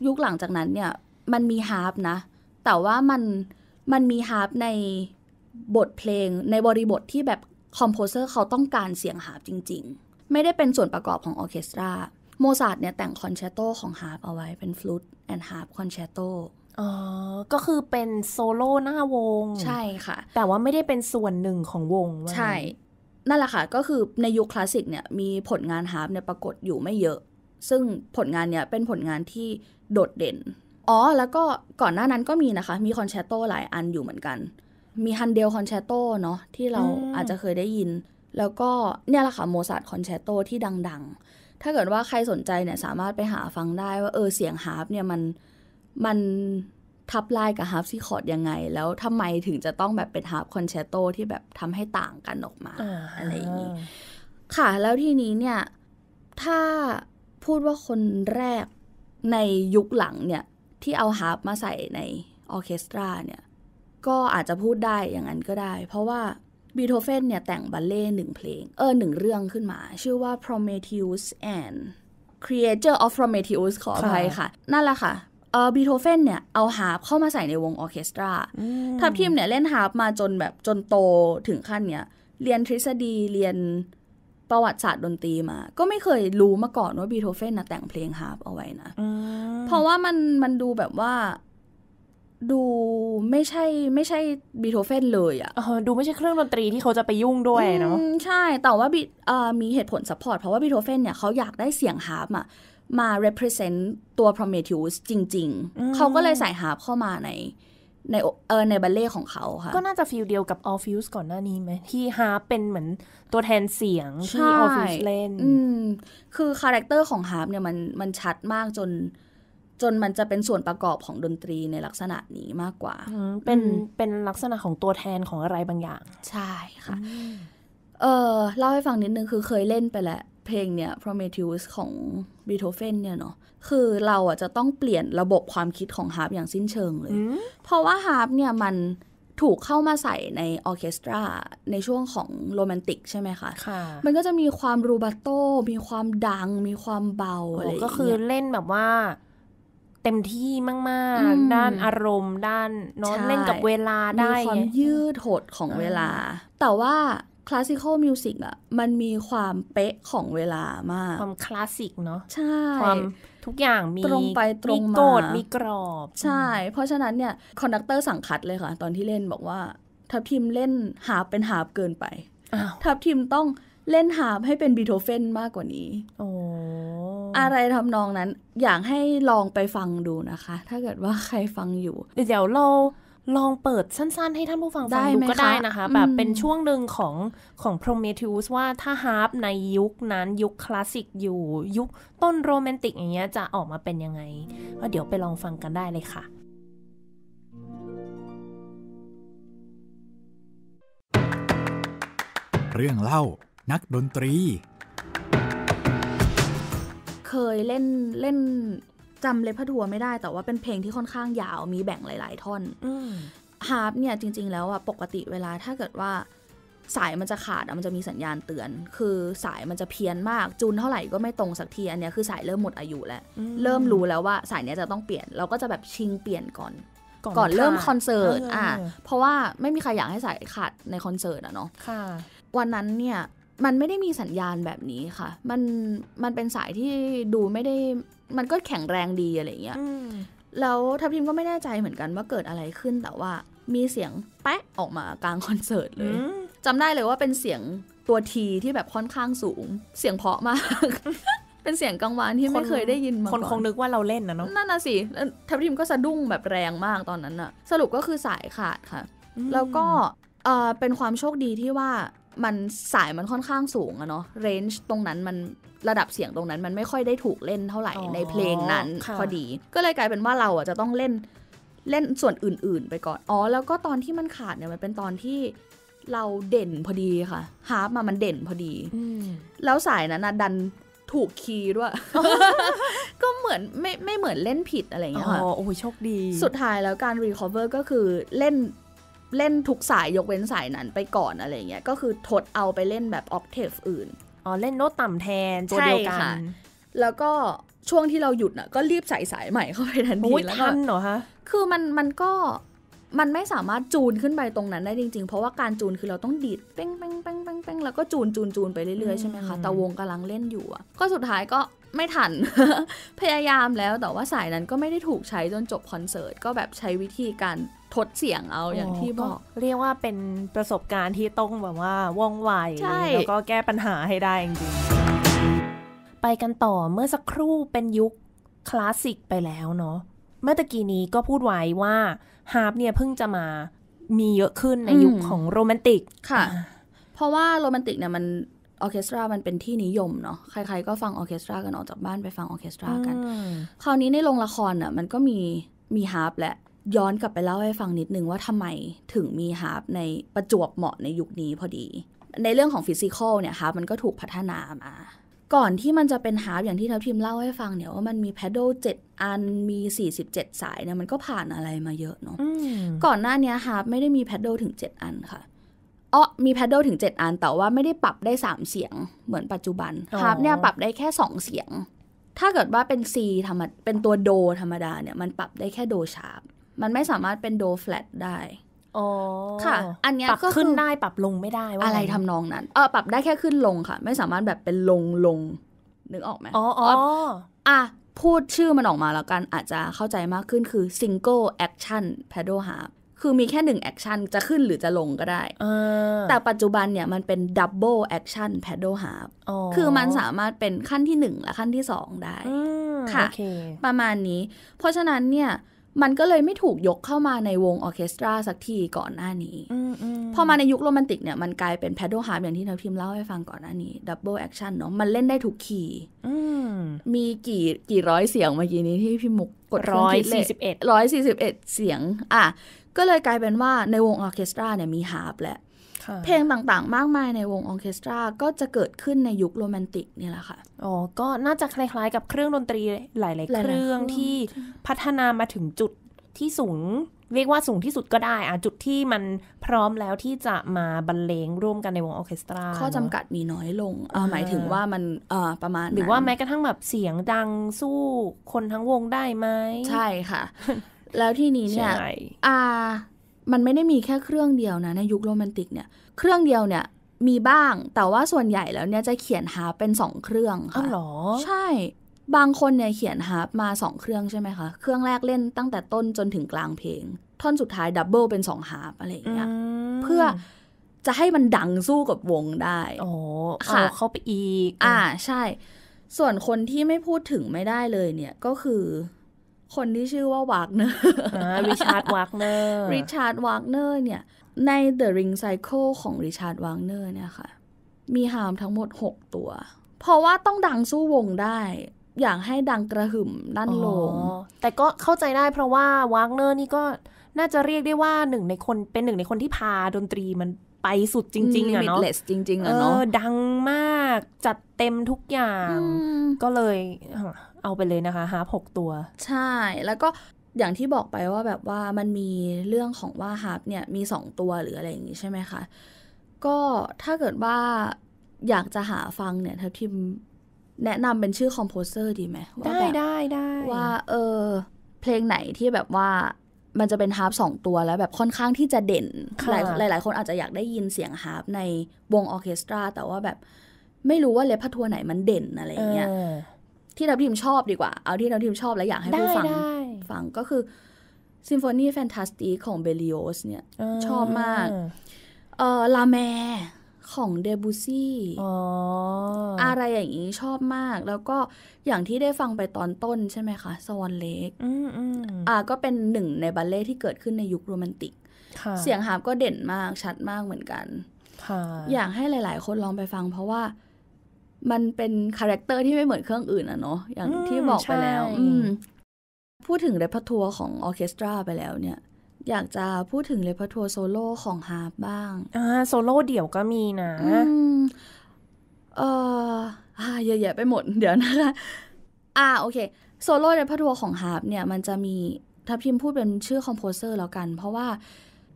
ยุคหลังจากนั้นเนี่ยมันมีฮาร์ปนะแต่ว่ามันมีฮาร์ปในบทเพลงในบริบทที่แบบคอมโพเซอร์เขาต้องการเสียงฮาร์ปจริงๆไม่ได้เป็นส่วนประกอบของออร์เคสตราโมซาร์ทเนี่ยแต่งคอนแชร์โตของฮาร์ปเอาไว้เป็นฟลูตแอนด์ฮาร์ปคอนแชร์โตก็คือเป็นโซโล่หน้าวงใช่ค่ะแต่ว่าไม่ได้เป็นส่วนหนึ่งของวงใช่นั่นแหละค่ะก็คือในยุคคลาสสิกเนี่ยมีผลงานฮาร์ปเนี่ยปรากฏอยู่ไม่เยอะซึ่งผลงานเนี่ยเป็นผลงานที่โดดเด่นแล้วก็ก่อนหน้านั้นก็มีนะคะมีคอนแชร์โตหลายอันอยู่เหมือนกันมีฮันเดลคอนแชร์โตเนาะที่เราอาจจะเคยได้ยินแล้วก็เนี่ยแหละค่ะโมซาร์ทคอนแชร์โตที่ดังๆถ้าเกิดว่าใครสนใจเนี่ยสามารถไปหาฟังได้ว่าเสียงฮาร์ปเนี่ยมันทับลายกับฮาร์ปซิคอร์ดยังไงแล้วทำไมถึงจะต้องแบบเป็นฮาร์ปคอนแชร์โตที่แบบทำให้ต่างกันออกมา อะไรอย่างนี้ค่ะแล้วทีนี้เนี่ยถ้าพูดว่าคนแรกในยุคหลังเนี่ยที่เอาฮาร์ปมาใส่ในออร์เคสตราเนี่ยก็อาจจะพูดได้อย่างนั้นก็ได้เพราะว่า บีโธเฟนเนี่ยแต่งบัลเล่ต์หนึ่งเรื่องขึ้นมาชื่อว่า Prometheus and Creator of Prometheus ขออภัยค่ะนั่นแหละค่ะบีโธเฟนเนี่ยเอาฮาร์ปเข้ามาใส่ในวงออเคสตราทัพทีมเนี่ยเล่นฮาร์ปมาจนโตถึงขั้นเนี่ยเรียนทฤษฎีเรียนประวัติศาสตร์ดนตรีมาก็ไม่เคยรู้มาก่อนว่าบีโธเฟนนะแต่งเพลงฮาร์ปเอาไว้นะเพราะว่ามันดูแบบว่าดูไม่ใช่บีโธเฟนเลยอ่ะดูไม่ใช่เครื่องดนตรีที่เขาจะไปยุ่งด้วยเนาะใช่แต่ว่ามีเหตุผลซัพพอร์ตเพราะว่าบีโธเฟนเนี่ยเขาอยากได้เสียงฮาร์ปอ่ะมา represent ตัว Prometheus จริงๆเขาก็เลยใส่ฮาร์ปเข้ามาในบัลเล่ของเขาค่ะก็น่าจะฟีลเดียวกับ Orpheus ก่อนหน้านี้ไหมที่ฮาร์ปเป็นเหมือนตัวแทนเสียงที่ Orpheus เล่นคือคาแรคเตอร์ของฮาร์ปเนี่ยมันชัดมากจนมันจะเป็นส่วนประกอบของดนตรีในลักษณะนี้มากกว่าเป็นลักษณะของตัวแทนของอะไรบางอย่างใช่ค่ะเล่าให้ฟังนิดนึงคือเคยเล่นไปแล้วเพลงเนี่ย Prometheus ของ Beethoven เนี่ยเนาะคือเราอ่ะจะต้องเปลี่ยนระบบความคิดของฮาร์ปอย่างสิ้นเชิงเลยเพราะว่าฮาร์ปเนี่ยมันถูกเข้ามาใส่ในออร์เคสตราในช่วงของโรแมนติกใช่ไหมคะมันก็จะมีความรูบัตโตมีความดังมีความเบาอะไรก็คือเล่นแบบว่าเต็มที่มากๆด้านอารมณ์ด้านนอนเล่นกับเวลาได้มีความยืดหดของเวลาแต่ว่าคลาสสิคอลมิวสิกอ่ะมันมีความเป๊ะของเวลามากความคลาสสิกเนาะใช่ความทุกอย่างมีตรงไปตรงมามีโกดมีกรอบใช่เพราะฉะนั้นเนี่ยคอนดักเตอร์สั่งคัดเลยค่ะตอนที่เล่นบอกว่าทัพทีมเล่นฮาร์ปเป็นฮาร์ปเกินไปทัพทีมต้องเล่นฮาร์ปให้เป็นบีโธเฟนมากกว่านี้อะไรทำนองนั้นอยากให้ลองไปฟังดูนะคะถ้าเกิดว่าใครฟังอยู่เดี๋ยวเราลองเปิดสั้นๆให้ท่านผู้ฟังฟังดูก็ได้นะคะแบบเป็นช่วงหนึ่งของ Prometheus ว่าถ้าฮาร์ปในยุคนั้นยุคคลาสสิกอยู่ยุคต้นโรแมนติกอย่างเงี้ยจะออกมาเป็นยังไงก็เดี๋ยวไปลองฟังกันได้เลยค่ะเรื่องเล่านักดนตรีเคยเล่นจำเลพทัวร์ไม่ได้แต่ว่าเป็นเพลงที่ค่อนข้างยาวมีแบ่งหลายๆท่อนฮาร์ปเนี่ยจริงๆแล้วอะปกติเวลาถ้าเกิดว่าสายมันจะขาดมันจะมีสัญญาณเตือนคือสายมันจะเพี้ยนมากจูนเท่าไหร่ก็ไม่ตรงสักทีอันนี้คือสายเริ่มหมดอายุแล้วเริ่มรู้แล้วว่าสายเนี้ยจะต้องเปลี่ยนเราก็จะแบบชิงเปลี่ยนก่อนเริ่มคอนเสิร์ตเพราะว่าไม่มีใครอยากให้สายขาดในคอนเสิร์ตอะเนาะวันนั้นเนี่ยมันไม่ได้มีสัญญาณแบบนี้ค่ะมันเป็นสายที่ดูไม่ได้มันก็แข็งแรงดีอะไรเงี้ยแล้วทัพทีมก็ไม่แน่ใจเหมือนกันว่าเกิดอะไรขึ้นแต่ว่ามีเสียงแป๊ะออกมากลางคอนเสิร์ตเลยจำได้เลยว่าเป็นเสียงตัวทีที่แบบค่อนข้างสูงเสียงเพาะมาก เป็นเสียงกังวานที่ไม่เคยได้ยินมาก่อนคนคงนึกว่าเราเล่นนะเนาะนั่นน่ะสิทัพทีมก็สะดุ้งแบบแรงมากตอนนั้นอะสรุปก็คือสายขาดค่ะแล้วก็เป็นความโชคดีที่ว่ามันสายมันค่อนข้างสูงอะเนาะเรนจ์ตรงนั้นมันระดับเสียงตรงนั้นมันไม่ค่อยได้ถูกเล่นเท่าไหร่ในเพลงนั้นพอดีก็เลยกลายเป็นว่าเราอะจะต้องเล่นส่วนอื่นๆไปก่อนแล้วก็ตอนที่มันขาดเนี่ยมันเป็นตอนที่เราเด่นพอดีค่ะฮาร์ปมันเด่นพอดีแล้วสายนั้นดันถูกคีย์ด้วย ก็เหมือนไม่เหมือนเล่นผิดอะไรอย่างเงี้ยค่ะโอ้ยโชคดีสุดท้ายแล้วการรีคอเวอร์ก็คือเล่นทุกสายยกเว้นสายนั้นไปก่อนอะไรเงี้ยก็คือทดเอาไปเล่นแบบออกเทฟอื่นเล่นโน้ตต่ำแทนตัวเดียวกันแล้วก็ช่วงที่เราหยุดน่ะก็รีบใส่สายใหม่เข้าไปทันทีแล้วก็ทันเหรอคะคือมันไม่สามารถจูนขึ้นไปตรงนั้นได้จริงๆเพราะว่าการจูนคือเราต้องดีดเป้งเป้งเป้งเป้งเป้งแล้วก็จูนไปเรื่อยๆใช่ไหมคะแต่วงกำลังเล่นอยู่ก็สุดท้ายก็ไม่ทัน พยายามแล้วแต่ว่าสายนั้นก็ไม่ได้ถูกใช้จนจบคอนเสิร์ตก็แบบใช้วิธีการทดเสียงเอาอย่างที่บอกเรียกว่าเป็นประสบการณ์ที่ต้องแบบว่าว่องไวแล้วก็แก้ปัญหาให้ได้จริงๆไปกันต่อเมื่อสักครู่เป็นยุคคลาสสิกไปแล้วเนาะเมื่อตะกี้นี้ก็พูดไว้ว่าฮาร์ปเนี่ยเพิ่งจะมามีเยอะขึ้นในยุคของโรแมนติกค่ะเพราะว่าโรแมนติกเนี่ยมันออเคสตรามันเป็นที่นิยมเนาะใครๆก็ฟังออเคสตรากันออกจากบ้านไปฟังออเคสตรากันคราวนี้ในโรงละครอ่ะมันก็มีฮาร์ปและย้อนกลับไปเล่าให้ฟังนิดนึงว่าทำไมถึงมีฮาร์ปในประจวบเหมาะในยุคนี้พอดีในเรื่องของฟิสิกอลเนี่ยฮาร์ปมันก็ถูกพัฒนามาก่อนที่มันจะเป็นฮาร์ปอย่างที่ทัพทีมเล่าให้ฟังเนี่ยว่ามันมีแพดเดิล7อันมี47สายเนี่ยมันก็ผ่านอะไรมาเยอะเนาะก่อนหน้านี้ฮาร์ปไม่ได้มีแพดเดิลถึง7อันค่ะ อ๋อมีแพดเดิลถึง7อันแต่ว่าไม่ได้ปรับได้3เสียงเหมือนปัจจุบันครับเนี่ยปรับได้แค่2เสียงถ้าเกิดว่าเป็น C ธรรมดาเป็นตัวโดธรรมดาเนี่ยมันปรับได้แค่โดชาร์ปมันไม่สามารถเป็นโดแฟลตได้อ๋อค่ะอันนี้ก็ขึ้นได้ปรับลงไม่ได้ว่าอะไรทำนองนั้นปรับได้แค่ขึ้นลงค่ะไม่สามารถแบบเป็นลงนึกออกไหมอ๋ออ่ะพูดชื่อมันออกมาแล้วกันอาจจะเข้าใจมากขึ้นคือ single action pedal harp คือมีแค่1 action จะขึ้นหรือจะลงก็ได้แต่ปัจจุบันเนี่ยมันเป็น double action pedal harp คือมันสามารถเป็นขั้นที่1และขั้นที่2ได้ค่ะ okay. ประมาณนี้เพราะฉะนั้นเนี่ยมันก็เลยไม่ถูกยกเข้ามาในวงออเคสตราสักทีก่อนหน้านี้พอมาในยุคโรแมนติกเนี่ยมันกลายเป็น pedal harp อย่างที่น้องพิมพ์เล่าให้ฟังก่อนหน้านี้ double action เนาะมันเล่นได้ทุกคีย์มีกี่ร้อยเสียงเมื่อกี้นี้ที่พี่มุกกด141เสียงอ่ะก็เลยกลายเป็นว่าในวงออเคสตราเนี่ยมีฮาร์ปแหละเพลงต่างๆมากมายในวงออเคสตราก็จะเกิดขึ้นในยุคโรแมนติกนี่แหละค่ะอ๋อก็น่าจะคล้ายๆกับเครื่องดนตรีหลายๆเครื่องที่พัฒนามาถึงจุดที่สูงเรียกว่าสูงที่สุดก็ได้อะจุดที่มันพร้อมแล้วที่จะมาบรรเลงร่วมกันในวงออร์เคสตราข้อจำกัดมีน้อยลงหมายถึงว่ามันประมาณหรือว่าแม้กระทั่งแบบเสียงดังสู้คนทั้งวงได้ไหมใช่ค่ะ แล้วที่นี้เนี่ยมันไม่ได้มีแค่เครื่องเดียวนะในยุคโรแมนติกเนี่ยเครื่องเดียวเนี่ยมีบ้างแต่ว่าส่วนใหญ่แล้วเนี่ยจะเขียนฮาร์ปเป็น2เครื่องค่ะหรอใช่บางคนเนี่ยเขียนฮาร์ปมา2เครื่องใช่ไหมคะเครื่องแรกเล่นตั้งแต่ต้นจนถึงกลางเพลงท่อนสุดท้ายดับเบิลเป็น2ฮาร์ปอะไรอย่างเงี้ยเพื่อจะให้มันดังสู้กับวงได้อ๋อเอาเข้าไปอีกใช่ส่วนคนที่ไม่พูดถึงไม่ได้เลยเนี่ยก็คือคนที่ชื่อว่าวากเนอร์ริชาร์ดวากเนอร์เนี่ยใน The Ring Cycle ของริชาร์ดวากเนอร์เนี่ยค่ะมีฮาร์ปทั้งหมด6ตัวเพราะว่าต้องดังสู้วงได้อยากให้ดังกระหึ่มลั่นโลงแต่ก็เข้าใจได้เพราะว่าวากเนอร์นี่ก็น่าจะเรียกได้ว่าเป็นหนึ่งในคนที่พาดนตรีมันไปสุดจริงๆอะเนาะจริงๆอะเนาะดังมากจัดเต็มทุกอย่างก็เลยเอาไปเลยนะคะฮาร์ป6ตัวใช่แล้วก็อย่างที่บอกไปว่าแบบว่ามันมีเรื่องของว่าฮาร์ปเนี่ยมี2ตัวหรืออะไรอย่างงี้ใช่ไหมคะก็ถ้าเกิดว่าอยากจะหาฟังเนี่ยถ้าพิมพ์แนะนำเป็นชื่อคอมโพเซอร์ดีไหมได้ว่าเพลงไหนที่แบบว่ามันจะเป็นฮาร์ป2ตัวแล้วแบบค่อนข้างที่จะเด่นหลายคนอาจจะอยากได้ยินเสียงฮาร์ปในวงออร์เคสตราแต่ว่าแบบไม่รู้ว่าเลพทัวร์ไหนมันเด่นอะไรอย่างเงี้ยที่เราทีมชอบดีกว่าเอาที่เราทีมชอบแล้วอยากให้ผู้ฟังก็คือ Symphony Fantastic ของ Berlioz เนี่ยชอบมากลาแมของเดบูซี่อะไรอย่างนี้ชอบมากแล้วก็อย่างที่ได้ฟังไปตอนต้นใช่ไหมคะ Swan Lake ก็เป็นหนึ่งในบัลเล่ที่เกิดขึ้นในยุคโรแมนติกเสียงฮาร์ปก็เด่นมากชัดมากเหมือนกันอยากให้หลายๆคนลองไปฟังเพราะว่ามันเป็นคาแรคเตอร์ที่ไม่เหมือนเครื่องอื่นอะเนาะอย่างที่บอกไปแล้วพูดถึงเรพทัวร์ของออร์เคสตราไปแล้วเนี่ยอยากจะพูดถึงเรพทัวร์โซโล่ของฮาร์ปบ้างโซโล่เดี่ยวก็มีนะเยอะแยะไปหมดเดี๋ยวนะคะโอเคโซโล่เรพทัวร์ของฮาร์ปเนี่ยมันจะมีถ้าพิมพ์พูดเป็นชื่อคอมโพเซอร์แล้วกันเพราะว่า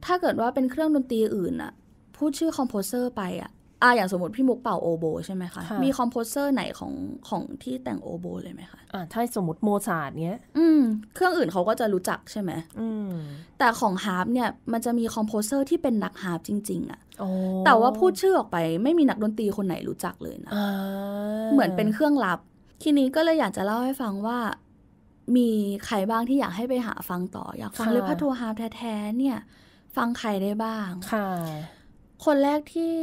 ถ้าเกิดว่าเป็นเครื่องดนตรีอื่นอะพูดชื่อคอมโพเซอร์ไปอะอย่างสมมติพี่มุกเป่าโอโบใช่ไหมคะมีคอมโพเซอร์ไหนของที่แต่งโอโบเลยไหมคะถ้าสมมติโมซาร์ทเนี้ยเครื่องอื่นเขาก็จะรู้จักใช่ไหมแต่ของฮาร์ปเนี่ยมันจะมีคอมโพเซอร์ที่เป็นนักฮาร์ปจริงๆอะแต่ว่าพูดชื่อออกไปไม่มีนักดนตรีคนไหนรู้จักเลยนะเหมือนเป็นเครื่องลับทีนี้ก็เลยอยากจะเล่าให้ฟังว่ามีใครบ้างที่อยากให้ไปหาฟังต่ออยากฟังเรพทัวร์ฮาร์ปแท้ๆเนี่ยฟังใครได้บ้างคนแรกที่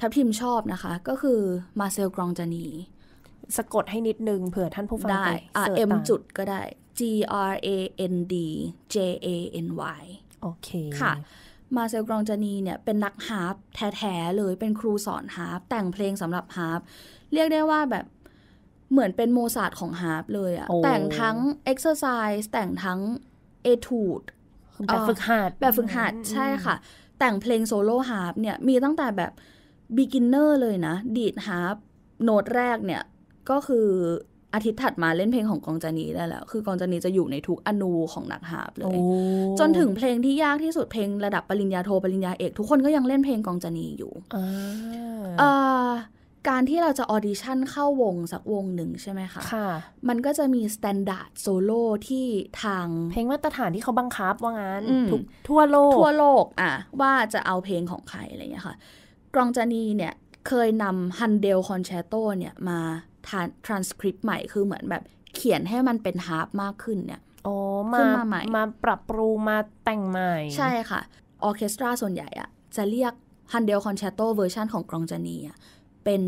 ทัพทีมชอบนะคะก็คือมาเซลกรองจานีสะกดให้นิดนึงเผื่อท่านผู้ฟังได้M จุดก็ได้ GRANDJANY โอเคค่ะมาเซลกรองจานีเนี่ยเป็นนักฮาร์ปแท้ๆเลยเป็นครูสอนฮาร์ปแต่งเพลงสำหรับฮาร์ปเรียกได้ว่าแบบเหมือนเป็นโมซาร์ทของฮาร์ปเลยอะแต่งทั้ง Exercise แต่งทั้ง Etude แบบฝึกหัดใช่ค่ะแต่งเพลงโซโล่ฮาร์ปเนี่ยมีตั้งแต่แบบbeginner เลยนะดีดฮาร์ปโน้ตแรกเนี่ยก็คือ อาทิตย์ถัดมาเล่นเพลงของกองจานีได้แล้วคือกองจานีจะอยู่ในทุกอนูของนักหาบเลยจนถึงเพลงที่ยากที่สุดเพลงระดับปริญญาโทปริญญาเอกทุกคนก็ยังเล่นเพลงกองจานีอยู่การที่เราจะออดิชั่นเข้าวงสักวงหนึ่งใช่ไหมคะมันก็จะมีสแตนดาร์ดโซโล่ที่ทางเพลงมาตรฐานที่เขาบังคับว่างั้นทั่วโลกอ่ะว่าจะเอาเพลงของใครอะไรอย่างเงี้ยค่ะกองจานีเนี่ยเคยนำฮันเดลคอนแชโตเนี่ยมาtranscript ใหม่คือเหมือนแบบเขียนให้มันเป็นฮาร์ปมากขึ้นเนี่ยมาปรับปรุงมาแต่งใหม่ใช่ค่ะออร์เคสตราส่วนใหญ่อะจะเรียกฮันเดลคอนแชโตเวอร์ชันของกองจานีอะเป็น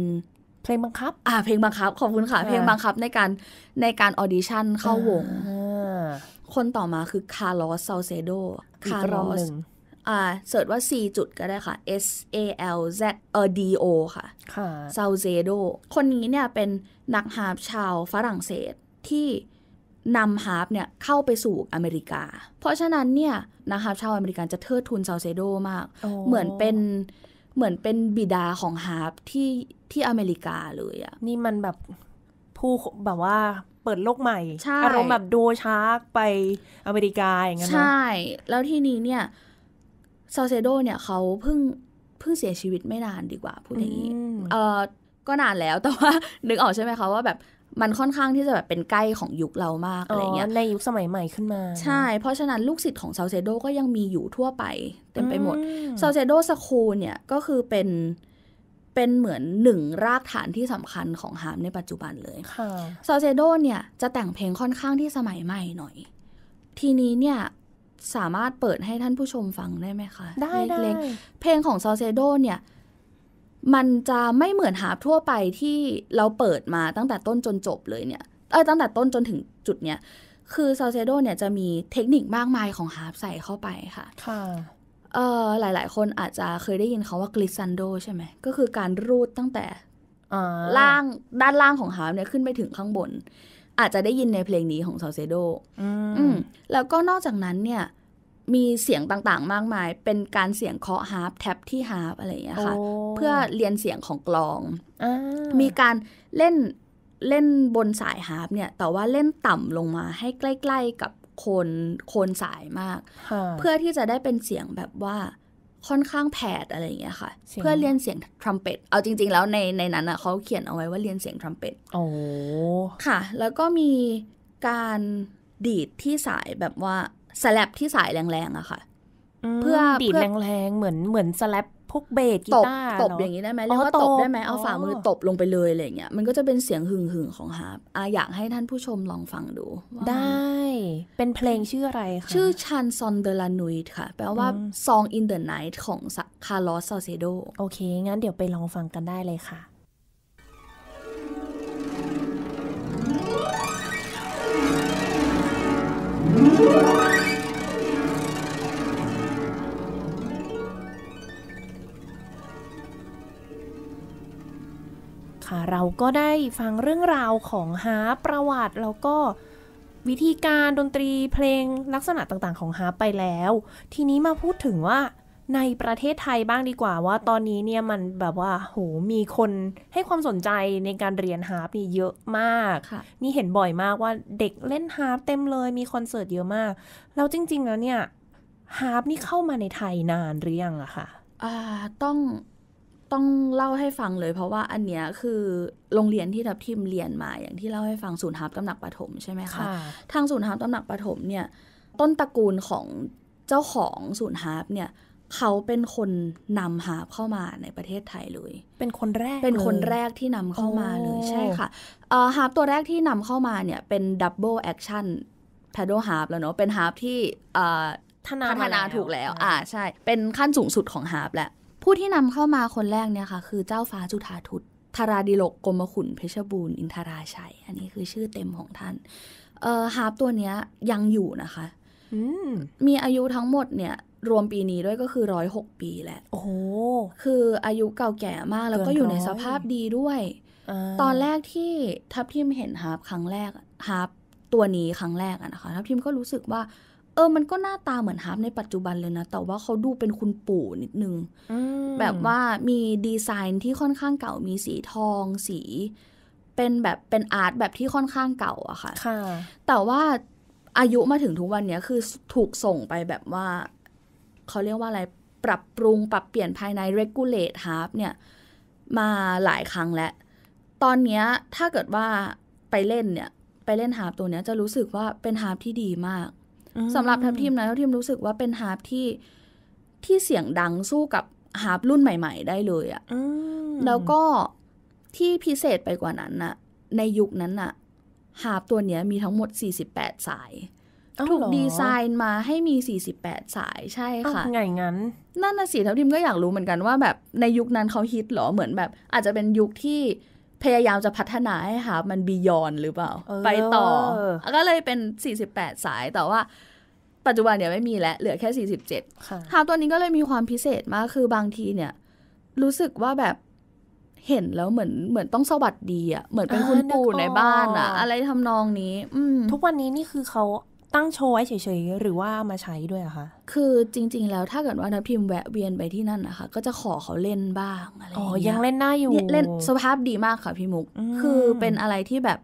เพลงบังคับเพลงบังคับขอบคุณค่ะเพลงบังคับในการออดิชั่นเข้าวงคนต่อมาคือคาร์ลอสซาเซโดคาร์ลอสเสิร์ชว่า C จุดก็ได้ค่ะ S A L Z D O ค่ะ ซาลเซโดคนนี้เนี่ยเป็นนักฮาร์ปชาวฝรั่งเศสที่นำฮาร์ปเนี่ยเข้าไปสู่อเมริกาเพราะฉะนั้นเนี่ยนักฮาร์ปชาวอเมริกันจะเทิดทูนซาลเซโดมากเหมือนเป็นบิดาของฮาร์ปที่อเมริกาเลยอ่ะนี่มันแบบผู้แบบว่าเปิดโลกใหม่อารมณ์แบบโดชาร์กไปอเมริกาอย่างเงี้ยใช่แล้วที่นี้เนี่ยซาเซโดเนี่ยเขาเพิ่งเสียชีวิตไม่นานดีกว่าพูดอย่างนี้ก็นานแล้วแต่ว่านึกออกใช่ไหมคะว่าแบบมันค่อนข้างที่จะแบบเป็นใกล้ของยุคเรามากอะไรเงี้ยในยุคสมัยใหม่ขึ้นมาใช่เพราะฉะนั้นลูกศิษย์ของซาเซโดก็ยังมีอยู่ทั่วไปเต็มไปหมดซาเซโดสคูลเนี่ยก็คือเป็นเหมือนหนึ่งรากฐานที่สำคัญของฮาร์ปในปัจจุบันเลยซาเซโดเนี่ยจะแต่งเพลงค่อนข้างที่สมัยใหม่หน่อยทีนี้เนี่ยสามารถเปิดให้ท่านผู้ชมฟังได้ไหมคะได้เพลงของซาลเซโดเนี่ยมันจะไม่เหมือนฮาร์ปทั่วไปที่เราเปิดมาตั้งแต่ต้นจนจบเลยเนี่ยตั้งแต่ต้นจนถึงจุดเนี่ยคือซาลเซโดเนี่ยจะมีเทคนิคมากมายของฮาร์ปใส่เข้าไปค่ะหลายๆคนอาจจะเคยได้ยินเขาว่ากลิสซันโดใช่ไหมก็คือการรูดตั้งแต่ล่างด้านล่างของฮาร์ปเนี่ยขึ้นไปถึงข้างบนอาจจะได้ยินในเพลงนี้ของซาลเซโดแล้วก็นอกจากนั้นเนี่ยมีเสียงต่างๆมากมายเป็นการเสียงเคาะฮาร์ปแท็บที่ฮาร์ปอะไรอย่างเงี้ยค่ะเพื่อเรียนเสียงของกลองมีการเล่นบนสายฮาร์ปเนี่ยแต่ว่าเล่นต่ำลงมาให้ใกล้ๆกับโคนสายมากเพื่อที่จะได้เป็นเสียงแบบว่าค่อนข้างแผดอะไรอย่างเงี้ยค่ะเพื่อเรียนเสียงทรัมเป็ตเอาจริงๆแล้วในนั้นอ่ะเขาเขียนเอาไว้ว่าเรียนเสียงทรัมเป็ตค่ะแล้วก็มีการดีดที่สายแบบว่าสแลปที่สายแรงๆอะค่ะเพื่อดีดแรงๆเหมือนสแลปพวกเบสกีตาร์ตบอย่างนี้ได้ไหมแล้วก็ตบได้ไหมเอาฝ่ามือตบลงไปเลยอะไรเงี้ยมันก็จะเป็นเสียงหึ่งๆของฮาร์ปอยากให้ท่านผู้ชมลองฟังดูได้เป็นเพลงชื่ออะไรคะชื่อชันซอนเดลานุยค่ะแปลว่า Song in the Night ของคาร์ลอส ซาเซโดโอเคงั้นเดี๋ยวไปลองฟังกันได้เลยค่ะค่ะเราก็ได้ฟังเรื่องราวของฮาร์ปประวัติแล้วก็วิธีการดนตรีเพลงลักษณะต่างๆของฮาร์ปไปแล้วทีนี้มาพูดถึงว่าในประเทศไทยบ้างดีกว่าว่าตอนนี้เนี่ยมันแบบว่าโหมีคนให้ความสนใจในการเรียนฮาร์ปนี่เยอะมากนี่เห็นบ่อยมากว่าเด็กเล่นฮาร์ปเต็มเลยมีคอนเสิร์ตเยอะมากแล้วจริงๆแล้วเนี่ยฮาร์ปนี่เข้ามาในไทยนานหรือยังอะค่ะต้องเล่าให้ฟังเลยเพราะว่าอันเนี้ยคือโรงเรียนที่ทับทิมเรียนมาอย่างที่เล่าให้ฟังศูนย์ฮาร์ปตำหนักปฐมใช่ไหมคะทางศูนย์ฮาร์ปตำหนักปฐมเนี่ยต้นตระกูลของเจ้าของศูนย์ฮาร์ปเนี่ยเขาเป็นคนนำฮาร์ปเข้ามาในประเทศไทยเลยเป็นคนแรกที่นำเข้ามาเลยใช่ค่ะฮาร์ปตัวแรกที่นำเข้ามาเนี่ยเป็นดับเบิลแอคชั่นแพดเดิลฮาร์ปแล้วเนาะเป็นฮาร์ปที่พัฒนาถูกแล้วใช่เป็นขั้นสูงสุดของฮาร์ปแหละผู้ที่นำเข้ามาคนแรกเนี่ยค่ะคือเจ้าฟ้าจุฑาทุตธาราดิโลกกรมขุนเพชรบูรณ์อินทราชัยอันนี้คือชื่อเต็มของท่านฮาร์ปตัวเนี้ยยังอยู่นะคะมีอายุทั้งหมดเนี่ยรวมปีนี้ด้วยก็คือ106ปีแหละโอ้คืออายุเก่าแก่มากแล้วก็อยู่ในสภาพดีด้วยตอนแรกที่ทัพทิมเห็นฮาร์ปครั้งแรกฮาร์ปตัวนี้ครั้งแรกอะนะคะทัพทิมก็รู้สึกว่ามันก็หน้าตาเหมือนฮาร์ปในปัจจุบันเลยนะแต่ว่าเขาดูเป็นคุณปู่นิดนึงแบบว่ามีดีไซน์ที่ค่อนข้างเก่ามีสีทองสี เป็นแบบเป็นอาร์ตแบบที่ค่อนข้างเก่าอะค่ะแต่ว่าอายุมาถึงทุกวันนี้คือถูกส่งไปแบบว่าเขาเรียกว่าอะไรปรับปรุงปรับเปลี่ยนภายใน regulate harp เนี่ยมาหลายครั้งแล้วตอนนี้ถ้าเกิดว่าไปเล่นเนี่ยไปเล่นฮาร์ปตัวเนี้ยจะรู้สึกว่าเป็นฮาร์ปที่ดีมากสำหรับทัพทีมนะทัพทีมรู้สึกว่าเป็นฮาร์ปที่เสียงดังสู้กับฮาร์ปรุ่นใหม่ๆได้เลยอะแล้วก็ที่พิเศษไปกว่านั้นน่ะในยุคนั้นน่ะฮาร์ปตัวเนี้ยมีทั้งหมด48สายถูกดีไซน์มาให้มี48สายใช่ค่ะไงงั้นนั่นน่ะสิทัพทีมก็อยากรู้เหมือนกันว่าแบบในยุคนั้นเขาฮิตหรอเหมือนแบบอาจจะเป็นยุคที่พยายามจะพัฒนาให้ฮาร์ปมันบียอนหรือเปล่าไปต่อก็เลยเป็น48สายแต่ว่าปัจจุบันเนี่ยไม่มีแล้วเหลือแค่47ฮาร์ปตัวนี้ก็เลยมีความพิเศษมากคือบางทีเนี่ยรู้สึกว่าแบบเห็นแล้วเหมือนต้องสวัสดีอ่ะเหมือนเป็นคุณปู่ในบ้านอ่ะอะไรทำนองนี้ทุกวันนี้นี่คือเขาตั้งโชว์ไว้เฉยๆหรือว่ามาใช้ด้วยอะคะคือจริงๆแล้วถ้าเกิดว่านักพิมพ์แวะเวียนไปที่นั่นนะคะก็จะขอเขาเล่นบ้างอะไรอย่างเงี้ยยังเล่นได้อยู่เล่นสภาพดีมากค่ะพี่มุกคือเป็นอะไรที่แบบ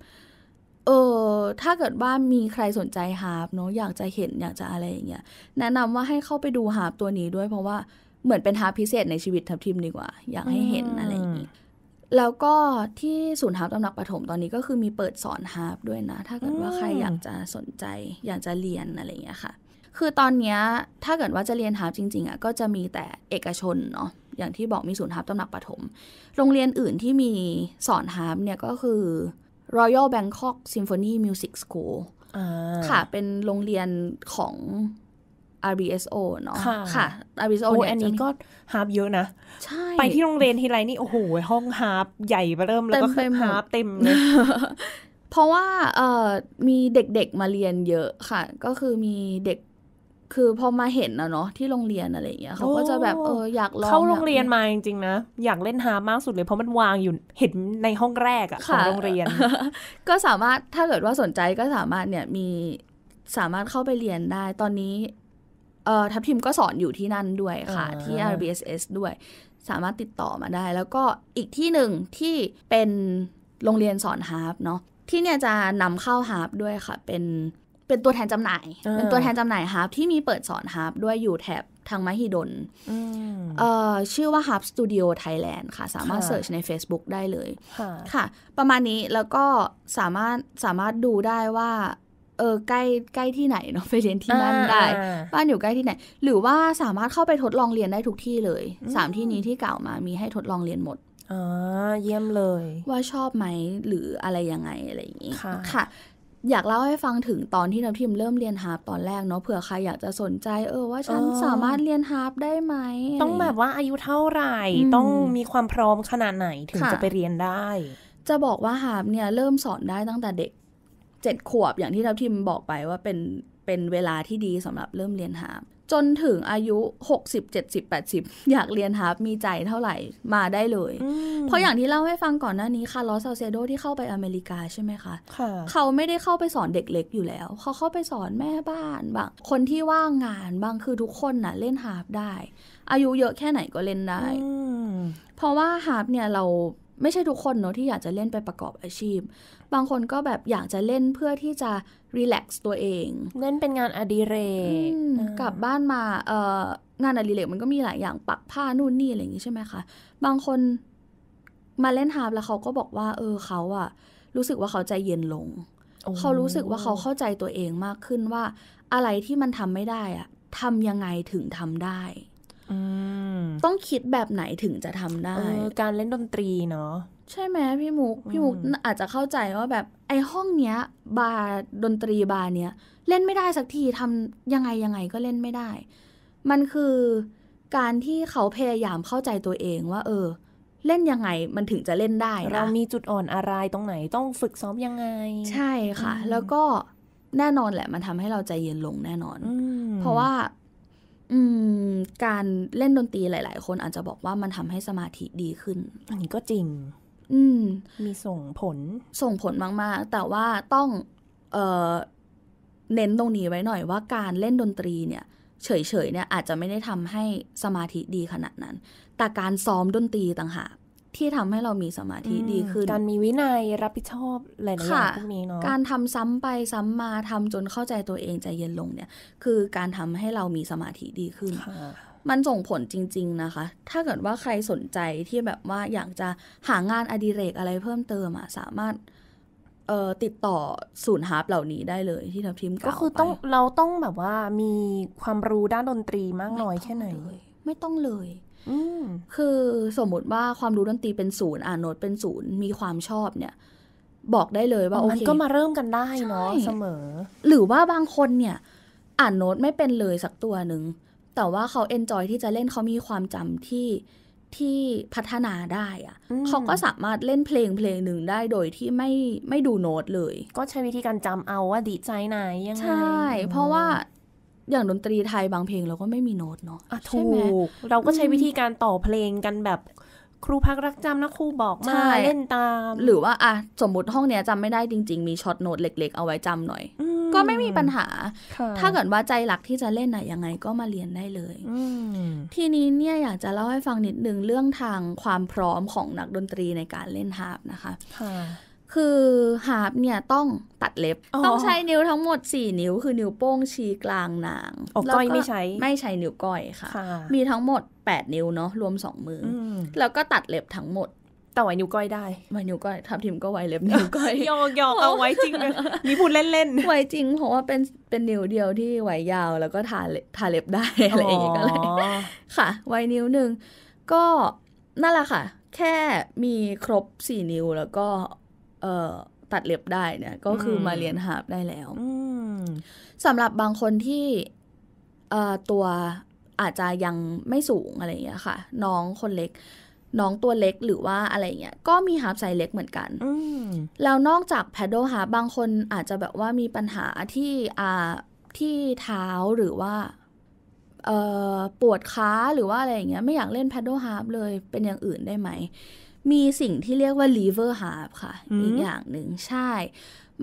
ถ้าเกิดว่ามีใครสนใจฮาร์ปเนาะอยากจะเห็นอยากจะอะไรอย่างเงี้ยแนะนำว่าให้เข้าไปดูฮาร์ปตัวนี้ด้วยเพราะว่าเหมือนเป็นฮาร์ปพิเศษในชีวิตทัพทิมดีกว่าอยากให้เห็นอะไรอย่างงี้แล้วก็ที่ศูนย์ฮาร์ปตำหนักปฐมตอนนี้ก็คือมีเปิดสอนฮาร์ปด้วยนะถ้าเกิดว่าใครอยากจะสนใจอยากจะเรียนอะไรอย่างเงี้ยค่ะคือตอนนี้ถ้าเกิดว่าจะเรียนฮาร์ปจริงๆอ่ะก็จะมีแต่เอกชนเนาะอย่างที่บอกมีศูนย์ฮาร์ปตำหนักปฐมโรงเรียนอื่นที่มีสอนฮาร์ปเนี่ยก็คือ Royal Bangkok Symphony Music School ค่ะเป็นโรงเรียนของ RBSO เนาะค่ะ RBSO เนี่ยอันนี้ก็ฮาร์ปเยอะนะใช่ไปที่โรงเรียนทีไรนี่โอ้โหห้องฮาร์ปใหญ่เริ่มแล้วก็ฮาร์ปเต็มเลยเพราะว่ามีเด็กๆมาเรียนเยอะค่ะก็คือมีเด็กคือพอมาเห็นนะเนาะที่โรงเรียนอะไรอย่างเงี้ยเขาก็จะแบบอยากลองเข้าโรงเรียนมาจริงๆนะอยากเล่นฮาร์ปมากสุดเลยเพราะมันวางอยู่เห็นในห้องแรกอะของโรงเรียนก็สามารถถ้าเกิดว่าสนใจก็สามารถเนี่ยมีสามารถเข้าไปเรียนได้ตอนนี้ทัพทีมก็สอนอยู่ที่นั่นด้วยค่ะที่ RBSS ด้วยสามารถติดต่อมาได้แล้วก็อีกที่หนึ่งที่เป็นโรงเรียนสอนฮาร์ปเนาะที่เนี่ยจะนำเข้าฮาร์ปด้วยค่ะเป็นตัวแทนจำหน่ายเป็นตัวแทนจำหน่ายฮาร์ปที่มีเปิดสอนฮาร์ปด้วยอยู่แถบทางมหิดลชื่อว่าฮาร์ปสตูดิโอไทยแลนด์ค่ะสามารถเสิร์ชใน Facebook ได้เลยค่ะประมาณนี้แล้วก็สามารถดูได้ว่าใกล้ใกล้ที่ไหนเนาะไปเรียนที่นั่นได้บ้านอยู่ใกล้ที่ไหนหรือว่าสามารถเข้าไปทดลองเรียนได้ทุกที่เลยสามที่นี้ที่กล่าวมามีให้ทดลองเรียนหมดเยี่ยมเลยว่าชอบไหมหรืออะไรยังไงอะไรอย่างงี้ค่ะอยากเล่าให้ฟังถึงตอนที่นักพิมพ์เริ่มเรียนฮาร์ปตอนแรกเนาะเผื่อใครอยากจะสนใจว่าฉันสามารถเรียนฮาร์ปได้ไหมต้องแบบว่าอายุเท่าไหร่ต้องมีความพร้อมขนาดไหนถึงจะไปเรียนได้จะบอกว่าฮาร์ปเนี่ยเริ่มสอนได้ตั้งแต่เด็ก7 ขวบอย่างที่ทัพทิมบอกไปว่าเป็นเวลาที่ดีสำหรับเริ่มเรียนฮาร์ปจนถึงอายุ60 70 80อยากเรียนฮาร์ปมีใจเท่าไหร่มาได้เลยเพราะอย่างที่เล่าให้ฟังก่อนหน้านี้ค่ะลอสซาเซโดที่เข้าไปอเมริกาใช่ไหมคะเขาไม่ได้เข้าไปสอนเด็กเล็กอยู่แล้วเขาเข้าไปสอนแม่บ้านบางคนที่ว่างงานบางคือทุกคนน่ะเล่นฮาร์ปได้อายุเยอะแค่ไหนก็เล่นได้เพราะว่าฮาร์ปเนี่ยเราไม่ใช่ทุกคนเนาะที่อยากจะเล่นไปประกอบอาชีพบางคนก็แบบอยากจะเล่นเพื่อที่จะรีแลกซ์ตัวเองเล่นเป็นงานอดิเรกกลับบ้านมางานอดิเรกมันก็มีหลายอย่างปักผ้านู่นนี่อะไรอย่างนี้ใช่ไหมคะบางคนมาเล่นฮาร์ปแล้วเขาก็บอกว่าเขาอะรู้สึกว่าเขาใจเย็นลงเขารู้สึกว่าเขาเข้าใจตัวเองมากขึ้นว่าอะไรที่มันทำไม่ได้อะทำยังไงถึงทำได้ต้องคิดแบบไหนถึงจะทำได้การเล่นดนตรีเนาะใช่ไหมพี่มุกอาจจะเข้าใจว่าแบบไอ้ห้องเนี้ยบาร์ดนตรีบาร์เนี้ยเล่นไม่ได้สักทีทำยังไงก็เล่นไม่ได้มันคือการที่เขาพยายามเข้าใจตัวเองว่าเล่นยังไงมันถึงจะเล่นได้นะเรามีจุดอ่อนอะไรตรงไหนต้องฝึกซ้อมยังไงใช่ค่ะแล้วก็แน่นอนแหละมันทำให้เราใจเย็นลงแน่นอนเพราะว่าการเล่นดนตรีหลายๆคนอาจจะบอกว่ามันทำให้สมาธิดีขึ้นอันนี้ก็จริงมีส่งผลมากๆแต่ว่าต้องเน้นตรงนี้ไว้หน่อยว่าการเล่นดนตรีเนี่ยเฉยๆเนี่ยอาจจะไม่ได้ทำให้สมาธิดีขนาดนั้นแต่การซ้อมดนตรีต่างหาก ที่ทำให้เรามีสมาธิดีขึ้นการมีวินัยรับผิดชอบหลายๆอย่างพวกนี้เนาะการทำซ้ำไปซ้ำมาทำจนเข้าใจตัวเองใจเย็นลงเนี่ยคือการทำให้เรามีสมาธิดีขึ้นมันส่งผลจริงๆนะคะถ้าเกิดว่าใครสนใจที่แบบว่าอยากจะหางานอดิเรกอะไรเพิ่มเติมอ่ะสามารถติดต่อศูนย์ฮาร์ปเหล่านี้ได้เลยที่ทัพทิมก็คือต้องเราต้องแบบว่ามีความรู้ด้านดนตรีมากน้อยแค่ไหนไม่ต้องเลยคือสมมติว่าความรู้ดนตรีเป็นศูนย์อ่านโน้ตเป็นศูนย์มีความชอบเนี่ยบอกได้เลยว่ามันก็มาเริ่มกันได้เนาะเสมอหรือว่าบางคนเนี่ยอ่านโน้ตไม่เป็นเลยสักตัวหนึ่งแต่ว่าเขาเอนจอยที่จะเล่นเขามีความจำที่พัฒนาได้อะเขาก็สามารถเล่นเพลงหนึ่งได้โดยที่ไม่ดูโน้ตเลยก็ใช้วิธีการจำเอาว่าดีใจไหนยังไงใช่เพราะว่าอย่างดนตรีไทยบางเพลงเราก็ไม่มีโน้ตเนาะใช่ไหมเราก็ใช้วิธีการต่อเพลงกันแบบครูพักรักจำนะครูบอกมาเล่นตามหรือว่าอ่ะสมมติห้องเนี้ยจำไม่ได้จริงๆมีช็อตโน้ตเล็กๆเอาไว้จำหน่อยก็ไม่มีปัญหาถ้าเกิดว่าใจหลักที่จะเล่นไหนยังไงก็มาเรียนได้เลยทีนี้เนี่ยอยากจะเล่าให้ฟังนิดนึงเรื่องทางความพร้อมของนักดนตรีในการเล่นฮาร์ปนะคะคือฮาร์ปเนี่ยต้องตัดเล็บต้องใช้นิ้วทั้งหมด4นิ้วคือนิ้วโป้งชี้กลางนางแล้วก็ไม่ใช้นิ้วก้อยค่ะมีทั้งหมด8นิ้วเนาะรวม2มือแล้วก็ตัดเล็บทั้งหมดแต่ไว้นิ้วก้อยได้ไว้นิ้วก้อยทัพทิมก็ไว้เล็บนิ้วก้อยยอกๆเอาไว้จริงเลยมีพูดเล่นๆไว้จริงเพราะว่าเป็นนิ้วเดียวที่ไว้ยาวแล้วก็ทาเล็บได้อะไรอย่างเงี้ยก็เลยค่ะไว้นิ้วนึงก็นั่นแหละค่ะแค่มีครบ4นิ้วแล้วก็ตัดเล็บได้เนี่ยก็คือมาเรียนฮาร์ปได้แล้วสำหรับบางคนที่ตัวอาจจะยังไม่สูงอะไรอย่างเงี้ยค่ะน้องคนเล็กน้องตัวเล็กหรือว่าอะไรเงี้ยก็มีฮาร์ปไซส์เล็กเหมือนกันแล้วนอกจากแพดเดิลฮาร์ปบางคนอาจจะแบบว่ามีปัญหาที่เท้าหรือว่าปวดขาหรือว่าอะไรอย่างเงี้ยไม่อยากเล่นแพดเดิลฮาร์ปเลยเป็นอย่างอื่นได้ไหมมีสิ่งที่เรียกว่า lever harp ค่ะ อีกอย่างหนึ่งใช่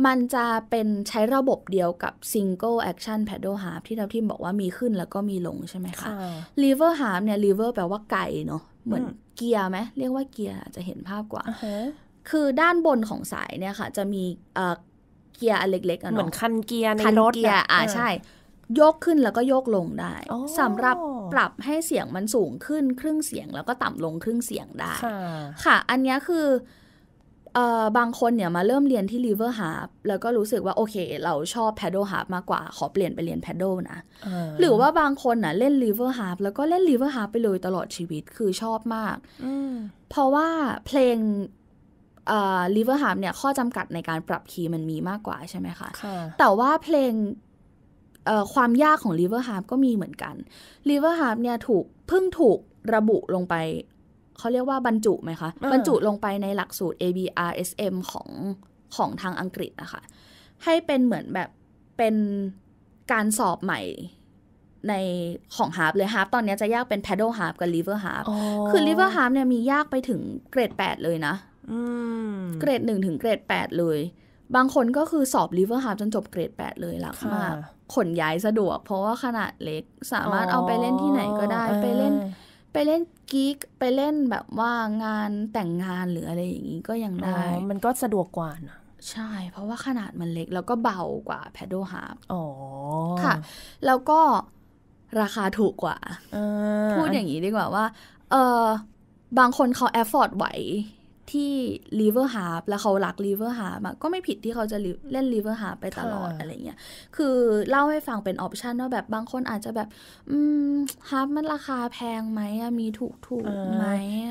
มันจะเป็นใช้ระบบเดียวกับ single action pedal harp ที่เราที่บอกว่ามีขึ้นแล้วก็มีลงใช่ไหมคะ lever harp เนี่ย lever แปลว่าไก่เนาะเหมือนเกียร์ไหมเรียกว่าเกียร์จะเห็นภาพกว่า คือด้านบนของสายเนี่ยค่ะจะมีเกียร์เล็กๆเหมือนคันเกียร์ในรถอ่ะใช่ยกขึ้นแล้วก็ยกลงได้สำหรับปรับให้เสียงมันสูงขึ้นครึ่งเสียงแล้วก็ต่ำลงครึ่งเสียงได้ค่ะอันนี้คือบางคนเนี่ยมาเริ่มเรียนที่ Lever Harp แล้วก็รู้สึกว่าโอเคเราชอบ Pedal Harp มากกว่าขอเปลี่ยนไปเรียน Pedal นะหรือว่าบางคนน่ะเล่น Lever Harp แล้วก็เล่น Lever Harp ไปเลยตลอดชีวิตคือชอบมากเพราะว่าเพลงLever Harp เนี่ยข้อจำกัดในการปรับคีย์มันมีมากกว่าใช่ไหมคะแต่ว่าเพลงความยากของ Lever Harp ก็มีเหมือนกัน Lever Harp เนี่ยเพิ่งถูกระบุลงไปเขาเรียกว่าบรรจุไหมคะบรรจุลงไปในหลักสูตร ABRSM ของทางอังกฤษนะคะให้เป็นเหมือนแบบเป็นการสอบใหม่ในของ Harp เลย Harp ตอนนี้จะยากเป็น Pedal Harp กับ Lever Harp คือ Lever Harp เนี่ยมียากไปถึงเกรด8เลยนะเกรด1ถึงเกรด8เลยบางคนก็คือสอบ Lever Harp จนจบเกรด8เลยหลักมากขนย้ายสะดวกเพราะว่าขนาดเล็กสามารถเอาไปเล่นที่ไหนก็ได้ไปเล่นกิ๊กไปเล่นแบบว่างานแต่งงานหรืออะไรอย่างนี้ก็ยังได้มันก็สะดวกกว่านะใช่เพราะว่าขนาดมันเล็กแล้วก็เบากว่า Pedal Harp อ๋อค่ะแล้วก็ราคาถูกกว่าพูดอย่างนี้ดีกว่าว่าบางคนเขา afford ไหวที่ Lever Harp แล้วเขารัก Lever Harp อ่ะก็ไม่ผิดที่เขาจะเล่น Lever Harp ไปตลอดอะไรเงี้ยคือเล่าให้ฟังเป็นออปชั่นว่าแบบบางคนอาจจะแบบHarp มันราคาแพงไหมมีถูกไหม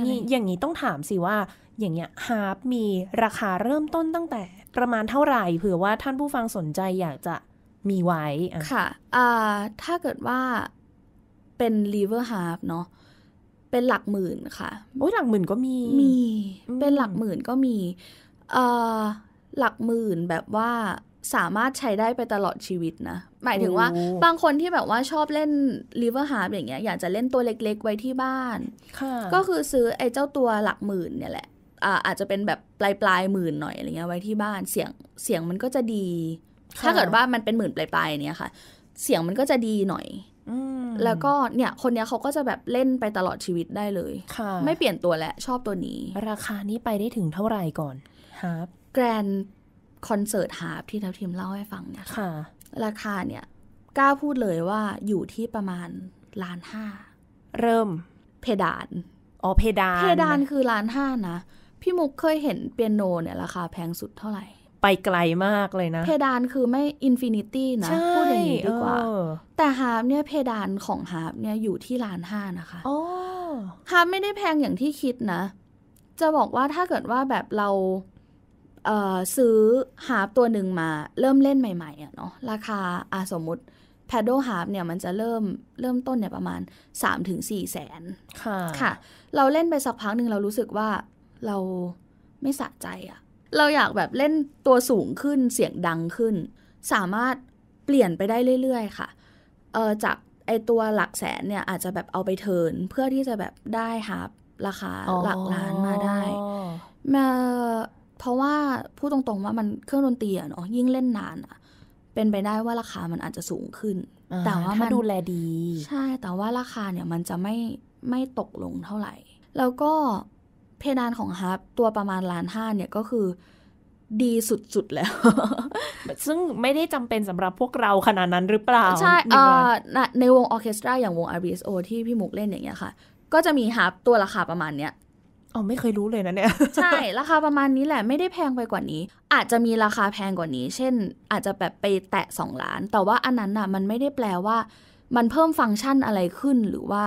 นี่อย่างนี้ต้องถามสิว่าอย่างเงี้ย Harp มีราคาเริ่มต้นตั้งแต่ประมาณเท่าไหร่เผื่อว่าท่านผู้ฟังสนใจอยากจะมีไว้ค่ะถ้าเกิดว่าเป็น Lever Harp เนาะเป็นหลักหมื่นค่ะโอ้ยหลักหมื่นก็มีเป็นหลักหมื่นก็มีหลักหมื่นแบบว่าสามารถใช้ได้ไปตลอดชีวิตนะหมายถึงว่าบางคนที่แบบว่าชอบเล่น Lever Harp อย่างเงี้ยอยากจะเล่นตัวเล็กๆไว้ที่บ้านก็คือซื้อไอ้เจ้าตัวหลักหมื่นเนี่ยแหละอาจจะเป็นแบบปลายหมื่นหน่อยอะไรเงี้ยไว้ที่บ้านเสียงมันก็จะดีถ้าเกิดว่ามันเป็นหมื่นปลายๆเนี่ยค่ะเสียงมันก็จะดีหน่อย แล้วก็เนี่ยคนเนี้ยเขาก็จะแบบเล่นไปตลอดชีวิตได้เลยไม่เปลี่ยนตัวและชอบตัวนี้ราคานี้ไปได้ถึงเท่าไหร่ก่อนฮาร์ปแกรนด์คอนเสิร์ตฮาร์ปที่ทัพทีมเล่าให้ฟังเนี่ยราคาเนี่ยกล้าพูดเลยว่าอยู่ที่ประมาณ1.5 ล้านเริ่มเพดานอ๋อเพดานคือ1.5 ล้านนะพี่มุกเคยเห็นเปียโนเนี่ยราคาแพงสุดเท่าไหร่ไปไกลมากเลยนะเพดานคือไม่อินฟินิตี้นะพูดอย่างนี้ดีกว่าแต่ฮาร์ปเนี่ยเพดานของฮาร์ปเนี่ยอยู่ที่1.5 ล้านนะคะฮาร์ปไม่ได้แพงอย่างที่คิดนะจะบอกว่าถ้าเกิดว่าแบบเราซื้อฮาร์ปตัวหนึ่งมาเริ่มเล่นใหม่ๆอ่ะเนาะราคาสมมุติแพดเดิลฮาร์ปเนี่ยมันจะเริ่มต้นเนี่ยประมาณ 3-4 แสนค่ะเราเล่นไปสักพักหนึ่งเรารู้สึกว่าเราไม่สะใจอ่ะเราอยากแบบเล่นตัวสูงขึ้นเสียงดังขึ้นสามารถเปลี่ยนไปได้เรื่อยๆค่ะจากไอตัวหลักแสนเนี่ยอาจจะแบบเอาไปเทิร์นเพื่อที่จะแบบได้ฮาร์ปราคาหลักล้านมาได้มาเพราะว่าพูดตรงๆว่ามันเครื่องดนตรีอะเนาะยิ่งเล่นนานอะเป็นไปได้ว่าราคามันอาจจะสูงขึ้นแต่ว่ามันดูแลดีใช่แต่ว่าราคาเนี่ยมันจะไม่ตกลงเท่าไหร่แล้วก็เพดานของฮาร์ปตัวประมาณ1.5 ล้านเนี่ยก็คือดีสุดๆแล้วซึ่งไม่ได้จำเป็นสำหรับพวกเราขนาดนั้นหรือเปล่าใช่ในวงออร์เคสตราอย่างวง RBSO ที่พี่มุกเล่นอย่างเงี้ยค่ะก็จะมีฮาร์ปตัวราคาประมาณเนี้ยอ๋อไม่เคยรู้เลยนะเนี่ยใช่ราคาประมาณนี้แหละไม่ได้แพงไปกว่านี้อาจจะมีราคาแพงกว่านี้เช่นอาจจะแบบไปแตะ2 ล้านแต่ว่าอันนั้นน่ะมันไม่ได้แปลว่ามันเพิ่มฟังก์ชันอะไรขึ้นหรือว่า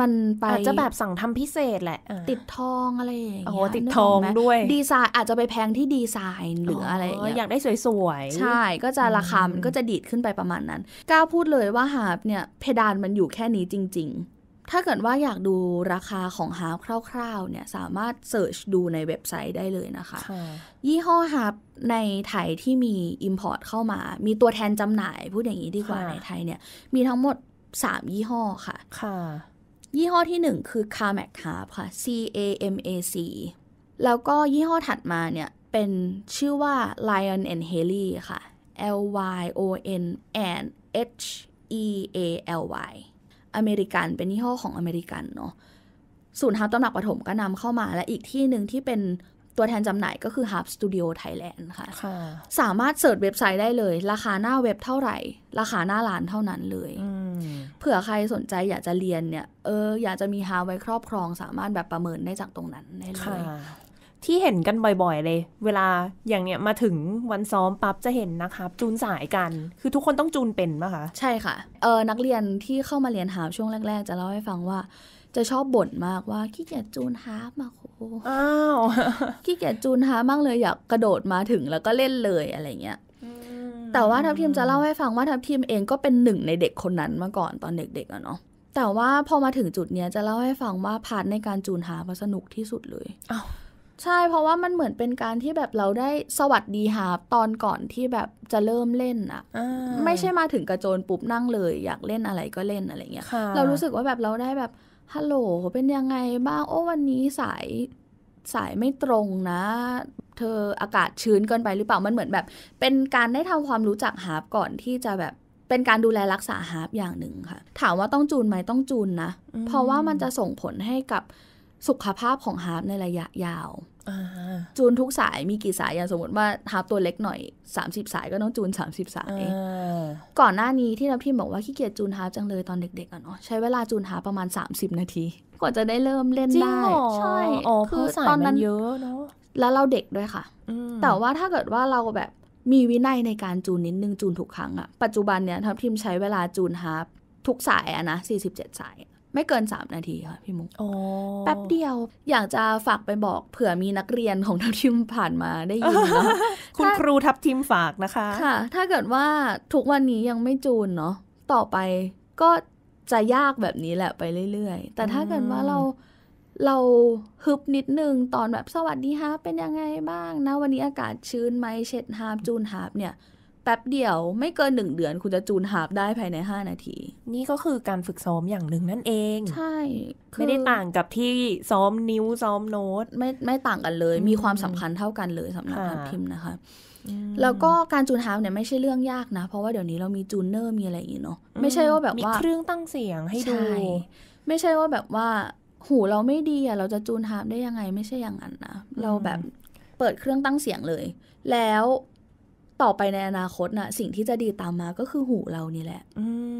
มันไปอาจจะแบบสั่งทำพิเศษแหละติดทองอะไรอย่างเงี้ยติดทองด้วยดีไซน์อาจจะไปแพงที่ดีไซน์หรืออะไรอย่างเงี้ยอยากได้สวยๆใช่ก็จะราคามันก็จะดีดขึ้นไปประมาณนั้นกล้าพูดเลยว่าฮาร์ปเนี่ยเพดานมันอยู่แค่นี้จริงๆถ้าเกิดว่าอยากดูราคาของฮาร์ปคร่าวๆเนี่ยสามารถเสิร์ชดูในเว็บไซต์ได้เลยนะคะยี่ห้อฮาร์ปในไทยที่มี import เข้ามามีตัวแทนจำหน่ายพูดอย่างนี้ดีกว่าในไทยเนี่ยมีทั้งหมด3ยี่ห้อค่ะยี่ห้อที่1คือ Camac Harp ค่ะ CAMAC แล้วก็ยี่ห้อถัดมาเนี่ยเป็นชื่อว่า Lion and Haley ค่ะ LYON and HEALYอเมริกันเป็นยี่ห้อของอเมริกันเนาะศูนย์ฮาร์ปตำหนักปฐมก็นำเข้ามาและอีกที่หนึ่งที่เป็นตัวแทนจำหน่ายก็คือ Harp Studio Thailand ค่ะสามารถเสิร์ชเว็บไซต์ได้เลยราคาหน้าเว็บเท่าไหร่ราคาหน้าร้านเท่านั้นเลยเผื่อใครสนใจอยากจะเรียนเนี่ยอยากจะมีฮาร์ปไว้ครอบครองสามารถแบบประเมินได้จากตรงนั้นได้เลยที่เห็นกันบ่อยๆเลยเวลาอย่างเนี้ยมาถึงวันซ้อมปั๊บจะเห็นนะคะจูนสายกันคือทุกคนต้องจูนเป็นป่ะคะใช่ค่ะนักเรียนที่เข้ามาเรียนฮาร์ปช่วงแรกๆจะเล่าให้ฟังว่าจะชอบบ่นมากว่าขี้เกียจจูนฮาร์ปมาโคอ้าวขี้เกียจจูนฮาร์ปมากเลยอยากกระโดดมาถึงแล้วก็เล่นเลยอะไรเงี้ยแต่ว่าทัพทีมจะเล่าให้ฟังว่าทัพทีมเองก็เป็นหนึ่งในเด็กคนนั้นมาก่อนตอนเด็กๆเนาะแต่ว่าพอมาถึงจุดเนี้ยจะเล่าให้ฟังว่าพาร์ทในการจูนฮาร์ปสนุกที่สุดเลยอ้าวใช่เพราะว่ามันเหมือนเป็นการที่แบบเราได้สวัสดีฮาร์ปตอนก่อนที่แบบจะเริ่มเล่นอะไม่ใช่มาถึงกระโจนปุ๊บนั่งเลยอยากเล่นอะไรก็เล่นอะไรเงี้ยเรารู้สึกว่าแบบเราได้แบบฮัลโหลเป็นยังไงบ้างโอ้วันนี้สายไม่ตรงนะเธออากาศชื้นเกินไปหรือเปล่ามันเหมือนแบบเป็นการได้ทำความรู้จักฮาร์ปก่อนที่จะแบบเป็นการดูแลรักษาฮาร์ปอย่างหนึ่งค่ะถามว่าต้องจูนไหมต้องจูนนะเพราะว่ามันจะส่งผลให้กับสุขภาพของฮาร์ปในระยะยาวจูนทุกสายมีกี่สายอย่างสมมติว่าฮาร์ปตัวเล็กหน่อย30สายก็ต้องจูน30สายก่อนหน้านี้ที่ทัพทีมบอกว่าขี้เกียจจูนฮาร์ปจังเลยตอนเด็กๆอ่ะเนาะใช้เวลาจูนฮาร์ปประมาณ30นาทีกว่าจะได้เริ่มเล่นได้ใช่คือตอนนั้นเยอะเนาะแล้วเราเด็กด้วยค่ะแต่ว่าถ้าเกิดว่าเราแบบมีวินัยในการจูนนิดนึงจูนทุกครั้งอะปัจจุบันเนี่ยทัพทีมใช้เวลาจูนฮาร์ปทุกสายอะนะ47สายไม่เกิน3นาทีค่ะพี่มุกแป๊บเดียวอยากจะฝากไปบอกเผื่อมีนักเรียนของทัพทีมผ่านมาได้ยินเนาะ คุณครูทัพทีมฝากนะคะค่ะถ้าเกิดว่าทุกวันนี้ยังไม่จูนเนาะต่อไปก็จะยากแบบนี้แหละไปเรื่อยๆแต่ถ้าเกิดว่าเราฮึบนิดนึงตอนแบบสวัสดีฮาร์ปเป็นยังไงบ้างนะวันนี้อากาศชื้นไหมเช็ดฮาร์ปจูนฮาร์ปเนี่ย แป๊บเดียวไม่เกิน1เดือนคุณจะจูนฮาร์ปได้ภายใน5นาทีนี่ก็คือการฝึกซ้อมอย่างหนึ่งนั่นเองใช่ไม่ได้ต่างกับที่ซ้อมนิ้วซ้อมโน้ตไม่ต่างกันเลยมีความสำคัญเท่ากันเลยสำหรับการพิมพ์นะคะแล้วก็การจูนฮาร์ปเนี่ยไม่ใช่เรื่องยากนะเพราะว่าเดี๋ยวนี้เรามีจูนเนอร์มีอะไรอย่างงี้เนาะไม่ใช่ว่าแบบว่ามีเครื่องตั้งเสียงให้ดูไม่ใช่ว่าแบบว่าหูเราไม่ดีอ่ะเราจะจูนฮาร์ปได้ยังไงไม่ใช่อย่างนั้นนะเราแบบเปิดเครื่องตั้งเสียงเลยแล้วต่อไปในอนาคตนะสิ่งที่จะดีตามมาก็คือหูเรานี่แหละ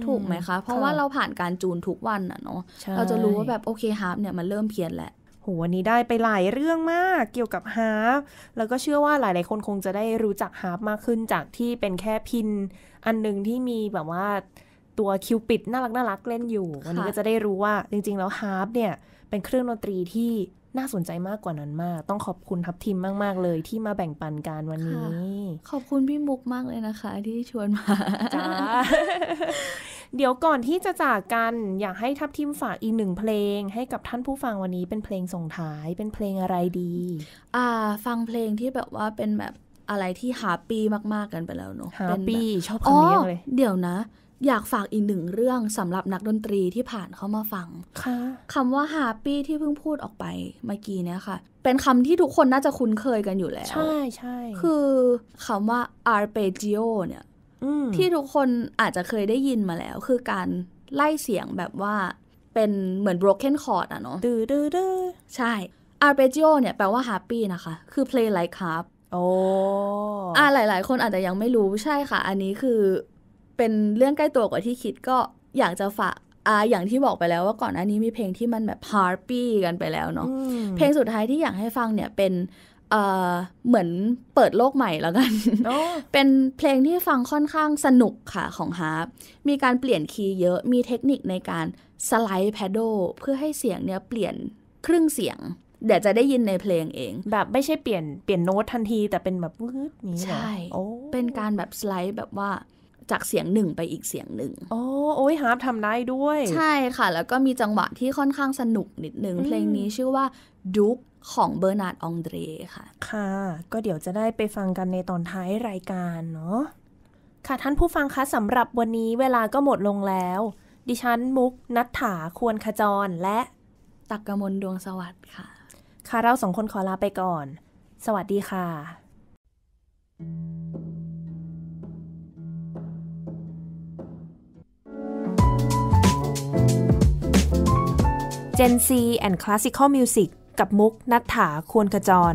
ถูกไหมคะเพราะว่าเราผ่านการจูนทุกวันนะเนาะเราจะรู้ว่าแบบโอเคฮาร์ปเนี่ยมันเริ่มเพี้ยนแหละโหวันนี้ได้ไปหลายเรื่องมากเกี่ยวกับฮาร์ปแล้วก็เชื่อว่าหลายๆคนคงจะได้รู้จักฮาร์ปมากขึ้นจากที่เป็นแค่พินอันนึงที่มีแบบว่าตัวคิวปิดน่ารักเล่นอยู่วันนี้ก็จะได้รู้ว่าจริงๆแล้วฮาร์ปเนี่ยเป็นเครื่องดนตรีที่น่าสนใจมากกว่านั้นมากต้องขอบคุณทัพทีมมากๆเลยที่มาแบ่งปันกันวันนี้ขอบคุณพี่มุกมากเลยนะคะที่ชวนมาจ้า เดี๋ยวก่อนที่จะจากกันอยากให้ทัพทีมฝากอีกหนึ่งเพลงให้กับท่านผู้ฟังวันนี้เป็นเพลงส่งท้ายเป็นเพลงอะไรดีฟังเพลงที่แบบว่าเป็นแบบอะไรที่ฮาร์ปี้มากๆกันไปแล้วเนาะฮาร์ปี้ชอบคำนี้เลยเดี๋ยวนะอยากฝากอีกหนึ่งเรื่องสำหรับนักดนตรีที่ผ่านเข้ามาฟังคำว่า happy ที่เพิ่งพูดออกไปเมื่อกี้เนี่ยค่ะเป็นคำที่ทุกคนน่าจะคุ้นเคยกันอยู่แล้วใช่ๆคือคำว่า arpeggio เนี่ยที่ทุกคนอาจจะเคยได้ยินมาแล้วคือการไล่เสียงแบบว่าเป็นเหมือน broken chord อ่ะเนาะใช่ arpeggio เนี่ยแปลว่า happy นะคะคือ play like harp หลายๆคนอาจจะยังไม่รู้ใช่ค่ะอันนี้คือเป็นเรื่องใกล้ตัวกว่าที่คิดก็อยากจะฝากอย่างที่บอกไปแล้วว่าก่อนหน้านี้มีเพลงที่มันแบบฮาร์ปี้กันไปแล้วเนาะเพลงสุดท้ายที่อยากให้ฟังเนี่ยเป็นเหมือนเปิดโลกใหม่แล้วกัน เป็นเพลงที่ฟังค่อนข้างสนุกค่ะของฮาร์ปมีการเปลี่ยนคีย์เยอะมีเทคนิคในการสไลด์แพดโดเพื่อให้เสียงเนี่ยเปลี่ยนครึ่งเสียงเดี๋ยวจะได้ยินในเพลงเองแบบไม่ใช่เปลี่ยนโน้ตทันทีแต่เป็นแบบวืดนี้ใช่เป็นการแบบสไลด์แบบว่าจากเสียงหนึ่งไปอีกเสียงหนึ่งโอ้ยฮาร์ปทำได้ด้วยใช่ค่ะแล้วก็มีจังหวะที่ค่อนข้างสนุกนิดนึงเพลงนี้ชื่อว่าดุ๊กของเบอร์นาร์ด องเดรค่ะค่ะก็เดี๋ยวจะได้ไปฟังกันในตอนท้ายรายการเนาะค่ะท่านผู้ฟังคะสำหรับวันนี้เวลาก็หมดลงแล้วดิฉันมุกณัฐฐาควรขจรและตักกมลดวงสวัสดิ์ค่ะค่ะเราสองคนขอลาไปก่อนสวัสดีค่ะGen Z and Classical Music กับมุกณัฐฐา ควรขจร